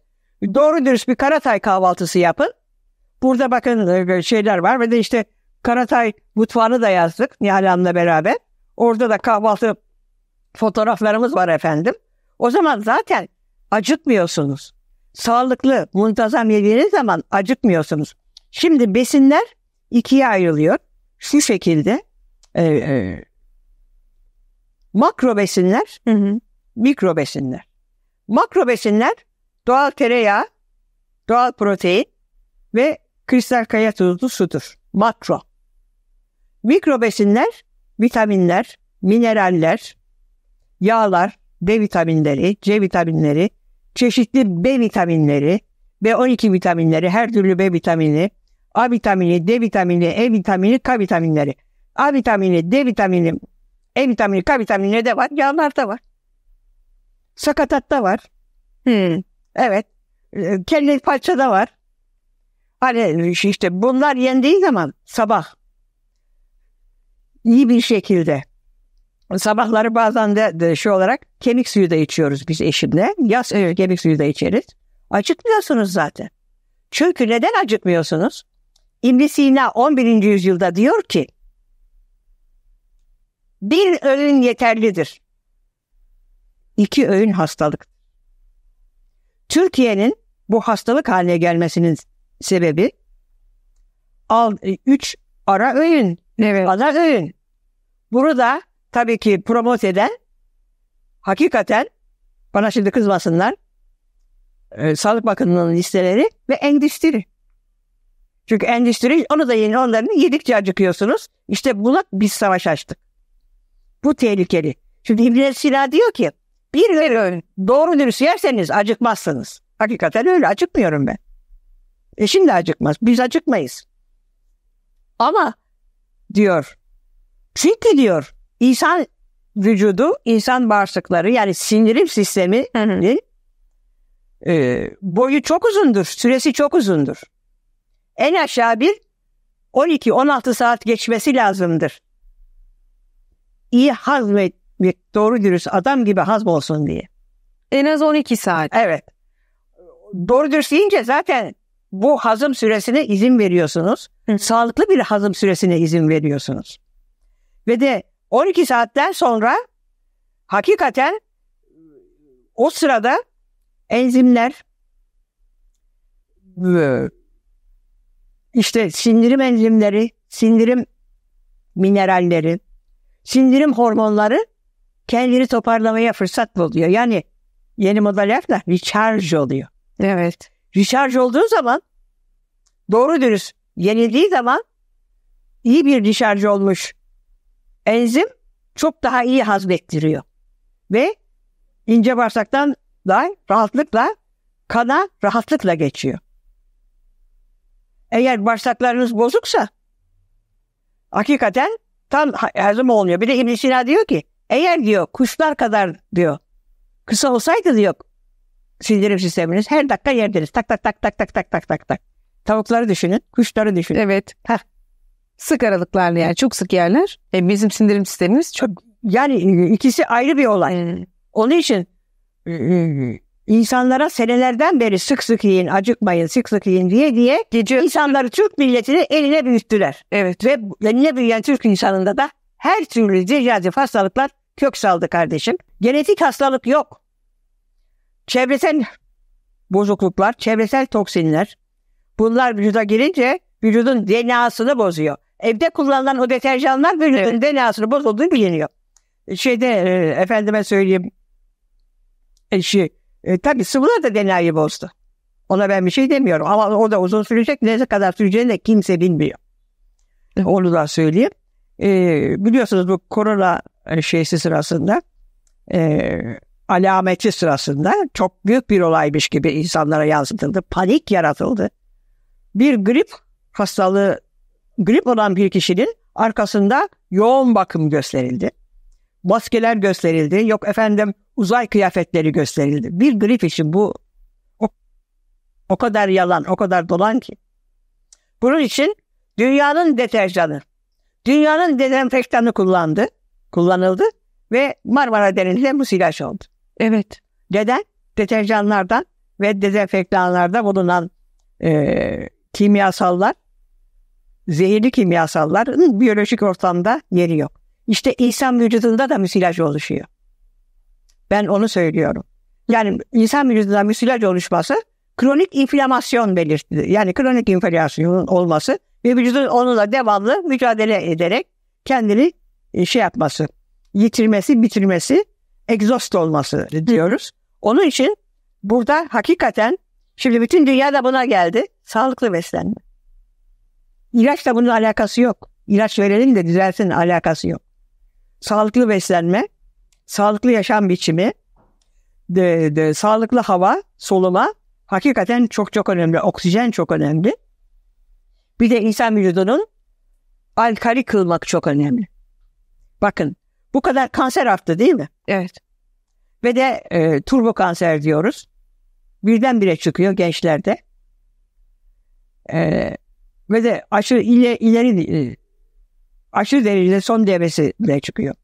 Doğru dürüst bir Karatay kahvaltısı yapın. Burada bakın şeyler var ve de işte Karatay mutfağını da yazdık Nihal Hanım'la beraber. Orada da kahvaltı fotoğraflarımız var efendim. O zaman zaten acıkmıyorsunuz. Sağlıklı, muntazam yediğiniz zaman acıkmıyorsunuz. Şimdi besinler 2'ye ayrılıyor. Şu şekilde makro besinler, mikro besinler. Makro besinler doğal tereyağı, doğal protein ve kristal kaya tuzlu sudur. Makro. Mikro besinler, vitaminler, mineraller, yağlar, D vitaminleri, C vitaminleri, çeşitli B vitaminleri, B12 vitaminleri, her türlü B vitamini, A vitamini, D vitamini, E vitamini, K vitaminleri. A vitamini, D vitamini, E vitamini, K vitamini ne de var? Yağlarda var. Sakatatta var. Evet. Kelle parçada var. Hani işte bunlar yendiği zaman sabah iyi bir şekilde, sabahları bazen de şu olarak kemik suyu da içiyoruz biz eşimle. Yaz kemik suyu da içeriz. Acıkmıyorsunuz zaten. Çünkü neden acıkmıyorsunuz? İbn-i Sina 11. yüzyılda diyor ki bir öğün yeterlidir. 2 öğün hastalık. Türkiye'nin bu hastalık haline gelmesinin sebebi 3 ara öğün, evet, ana öğün. Bunu da tabii ki promote eden, hakikaten bana şimdi kızmasınlar, Sağlık Bakanlığı'nın listeleri ve endüstri. Çünkü endüstri, onu da yeni, onların yedikçe acıkıyorsunuz. İşte buna biz savaş açtık. Bu tehlikeli. Şimdi İbn-i Sina diyor ki bir öğün doğru dürüst yerseniz acıkmazsınız. Hakikaten öyle, acıkmıyorum ben. Eşim de acıkmaz. Biz acıkmayız. Ama diyor, çünkü diyor insan vücudu, insan bağırsakları, yani sindirim sisteminin boyu çok uzundur. Süresi çok uzundur. En aşağı bir 12-16 saat geçmesi lazımdır. İyi hazmetmek, doğru dürüst adam gibi hazm olsun diye. En az 12 saat. Evet. Doğru dürüst deyince zaten bu hazım süresine izin veriyorsunuz. Sağlıklı bir hazım süresine izin veriyorsunuz. Ve de 12 saatten sonra hakikaten o sırada enzimler, işte sindirim enzimleri, sindirim mineralleri, sindirim hormonları kendini toparlamaya fırsat buluyor. Yani yeni model lafla recharge oluyor. Evet. Recharge olduğu zaman, doğru dürüst yenildiği zaman, iyi bir recharge olmuş enzim çok daha iyi hazmettiriyor. Ve ince bağırsaktan da rahatlıkla kana rahatlıkla geçiyor. Eğer bağırsaklarınız bozuksa hakikaten tam hazım olmuyor. Bir de İbn-i Sina diyor ki eğer diyor kuşlar kadar diyor kısa olsaydı diyor sindirim sisteminiz her dakika yerdiniz. Tak tak tak tak tak tak tak tak tak. Tavukları düşünün, kuşları düşünün. Evet. Heh. Sık aralıklarla yani çok sık yerler. Bizim sindirim sistemimiz çok... Yani ikisi ayrı bir olay. Onun için insanlara senelerden beri sık sık yiyin, acıkmayın, sık sık yiyin diye gece insanları, Türk milletini eline büyüttüler. Evet. Ve eline büyüyen Türk insanında da her türlü cihazif hastalıklar kök saldı kardeşim. Genetik hastalık yok. Çevresel bozukluklar, çevresel toksinler, bunlar vücuda girince vücudun DNA'sını bozuyor. Evde kullanılan o deterjanlar vücudun DNA'sını bozulduğu biliniyor. Efendime söyleyeyim, tabii sıvılar da DNA'yı bozdu. Ona ben bir şey demiyorum ama o da uzun sürecek. Ne kadar süreceğini de kimse bilmiyor. Onu da söyleyeyim. Biliyorsunuz bu korona sırasında, alameti sırasında çok büyük bir olaymış gibi insanlara yansıtıldı. Panik yaratıldı. Bir grip hastalığı, grip olan bir kişinin arkasında yoğun bakım gösterildi. Maskeler gösterildi. Yok efendim uzay kıyafetleri gösterildi. Bir grip için bu o kadar yalan, o kadar dolan ki. Bunun için dünyanın deterjanı, dünyanın dezenfektanı kullanıldı ve Marmara Denizi'ne musilaj oldu. Evet. Neden? Deterjanlardan ve dezenfektanlarda bulunan kimyasallar, zehirli kimyasalların biyolojik ortamda yeri yok. İşte insan vücudunda da müsilaj oluşuyor. Ben onu söylüyorum. Yani insan vücudunda müsilaj oluşması kronik inflamasyon belirtidir. Yani kronik inflamasyon olması ve vücudun onunla devamlı mücadele ederek kendini yapması, yitirmesi, bitirmesi, egzost olması diyoruz. Onun için burada hakikaten şimdi bütün dünya da buna geldi. Sağlıklı beslenme. İlaçla bunun alakası yok. İlaç verelim de düzelsin, alakası yok. Sağlıklı beslenme, sağlıklı yaşam biçimi, sağlıklı hava, soluma hakikaten çok çok önemli. Oksijen çok önemli. Bir de insan vücudunun alkali kılmak çok önemli. Bakın Bu kadar kanser arttı değil mi? Evet. Ve de turbo kanser diyoruz. Birdenbire çıkıyor gençlerde. Ve de aşırı ileri aşırı derecede son devresinde çıkıyor.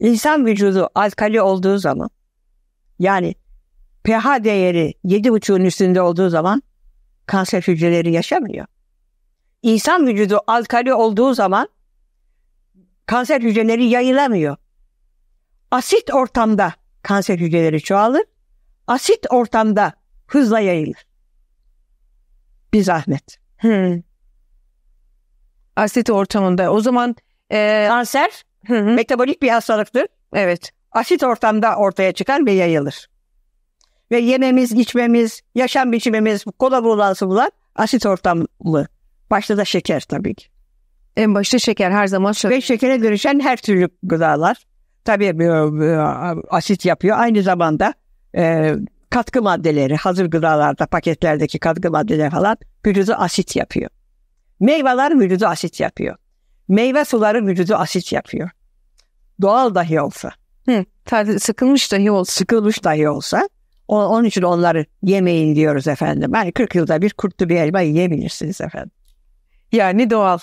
İnsan vücudu alkali olduğu zaman, yani pH değeri 7,5'un üstünde olduğu zaman kanser hücreleri yaşamıyor. İnsan vücudu alkali olduğu zaman kanser hücreleri yayılamıyor. Asit ortamda kanser hücreleri çoğalır. Asit ortamda hızla yayılır. Bir zahmet. Asit ortamında. O zaman kanser metabolik bir hastalıktır. Evet. Asit ortamda ortaya çıkan ve yayılır. Ve yememiz, içmemiz, yaşam biçimimiz, kola bulansı bunlar asit ortamlı. Başta da şeker tabii ki. En başta şeker her zaman. Ve şekere dönüşen her türlü gıdalar. Tabii asit yapıyor. Aynı zamanda katkı maddeleri, hazır gıdalarda, paketlerdeki katkı maddeleri falan vücudu asit yapıyor. Meyveler vücudu asit yapıyor. Meyve suları vücudu asit yapıyor. Doğal dahi olsa. Sıkılmış dahi olsa. Onun için onları yemeyin diyoruz efendim. Yani 40 yılda bir kurtlu bir elma yiyebilirsiniz efendim. Yani doğal.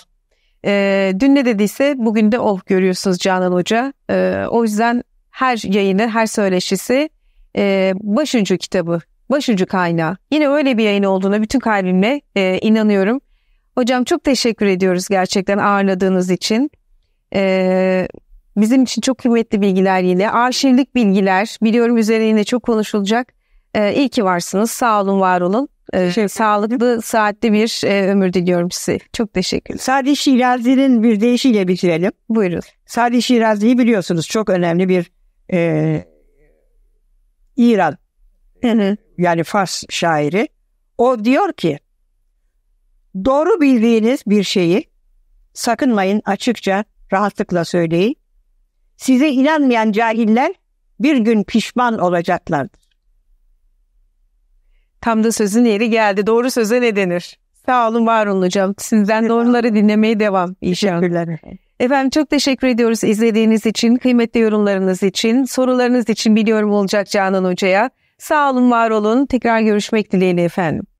Dün ne dediyse bugün de görüyorsunuz Canan Hoca. O yüzden her yayını, her söyleşisi başucu kitabı, başucu kaynağı. Yine öyle bir yayın olduğuna bütün kalbimle inanıyorum. Hocam çok teşekkür ediyoruz gerçekten ağırladığınız için. Bizim için çok kıymetli bilgiler yine. Arşivlik bilgiler. Biliyorum üzerine çok konuşulacak. İyi ki varsınız. Sağ olun, var olun. Sağlıklı, saatli bir ömür diliyorum size. Çok teşekkür ederim. Sadi Şirazi'nin bir deyişiyle bitirelim. Buyurun. Sadi Şirazi'yi biliyorsunuz. Çok önemli bir İran, yani Fars şairi. O diyor ki, doğru bildiğiniz bir şeyi sakınmayın, açıkça, rahatlıkla söyleyin. Size inanmayan cahiller bir gün pişman olacaklardır. Tam da sözün yeri geldi. Doğru söze ne denir? Sağ olun, var olun hocam. Sizden doğruları dinlemeye devam inşallah. Teşekkürler. Efendim çok teşekkür ediyoruz izlediğiniz için, kıymetli yorumlarınız için, sorularınız için biliyorum olacak Canan Hoca'ya. Sağ olun, var olun. Tekrar görüşmek dileğiyle efendim.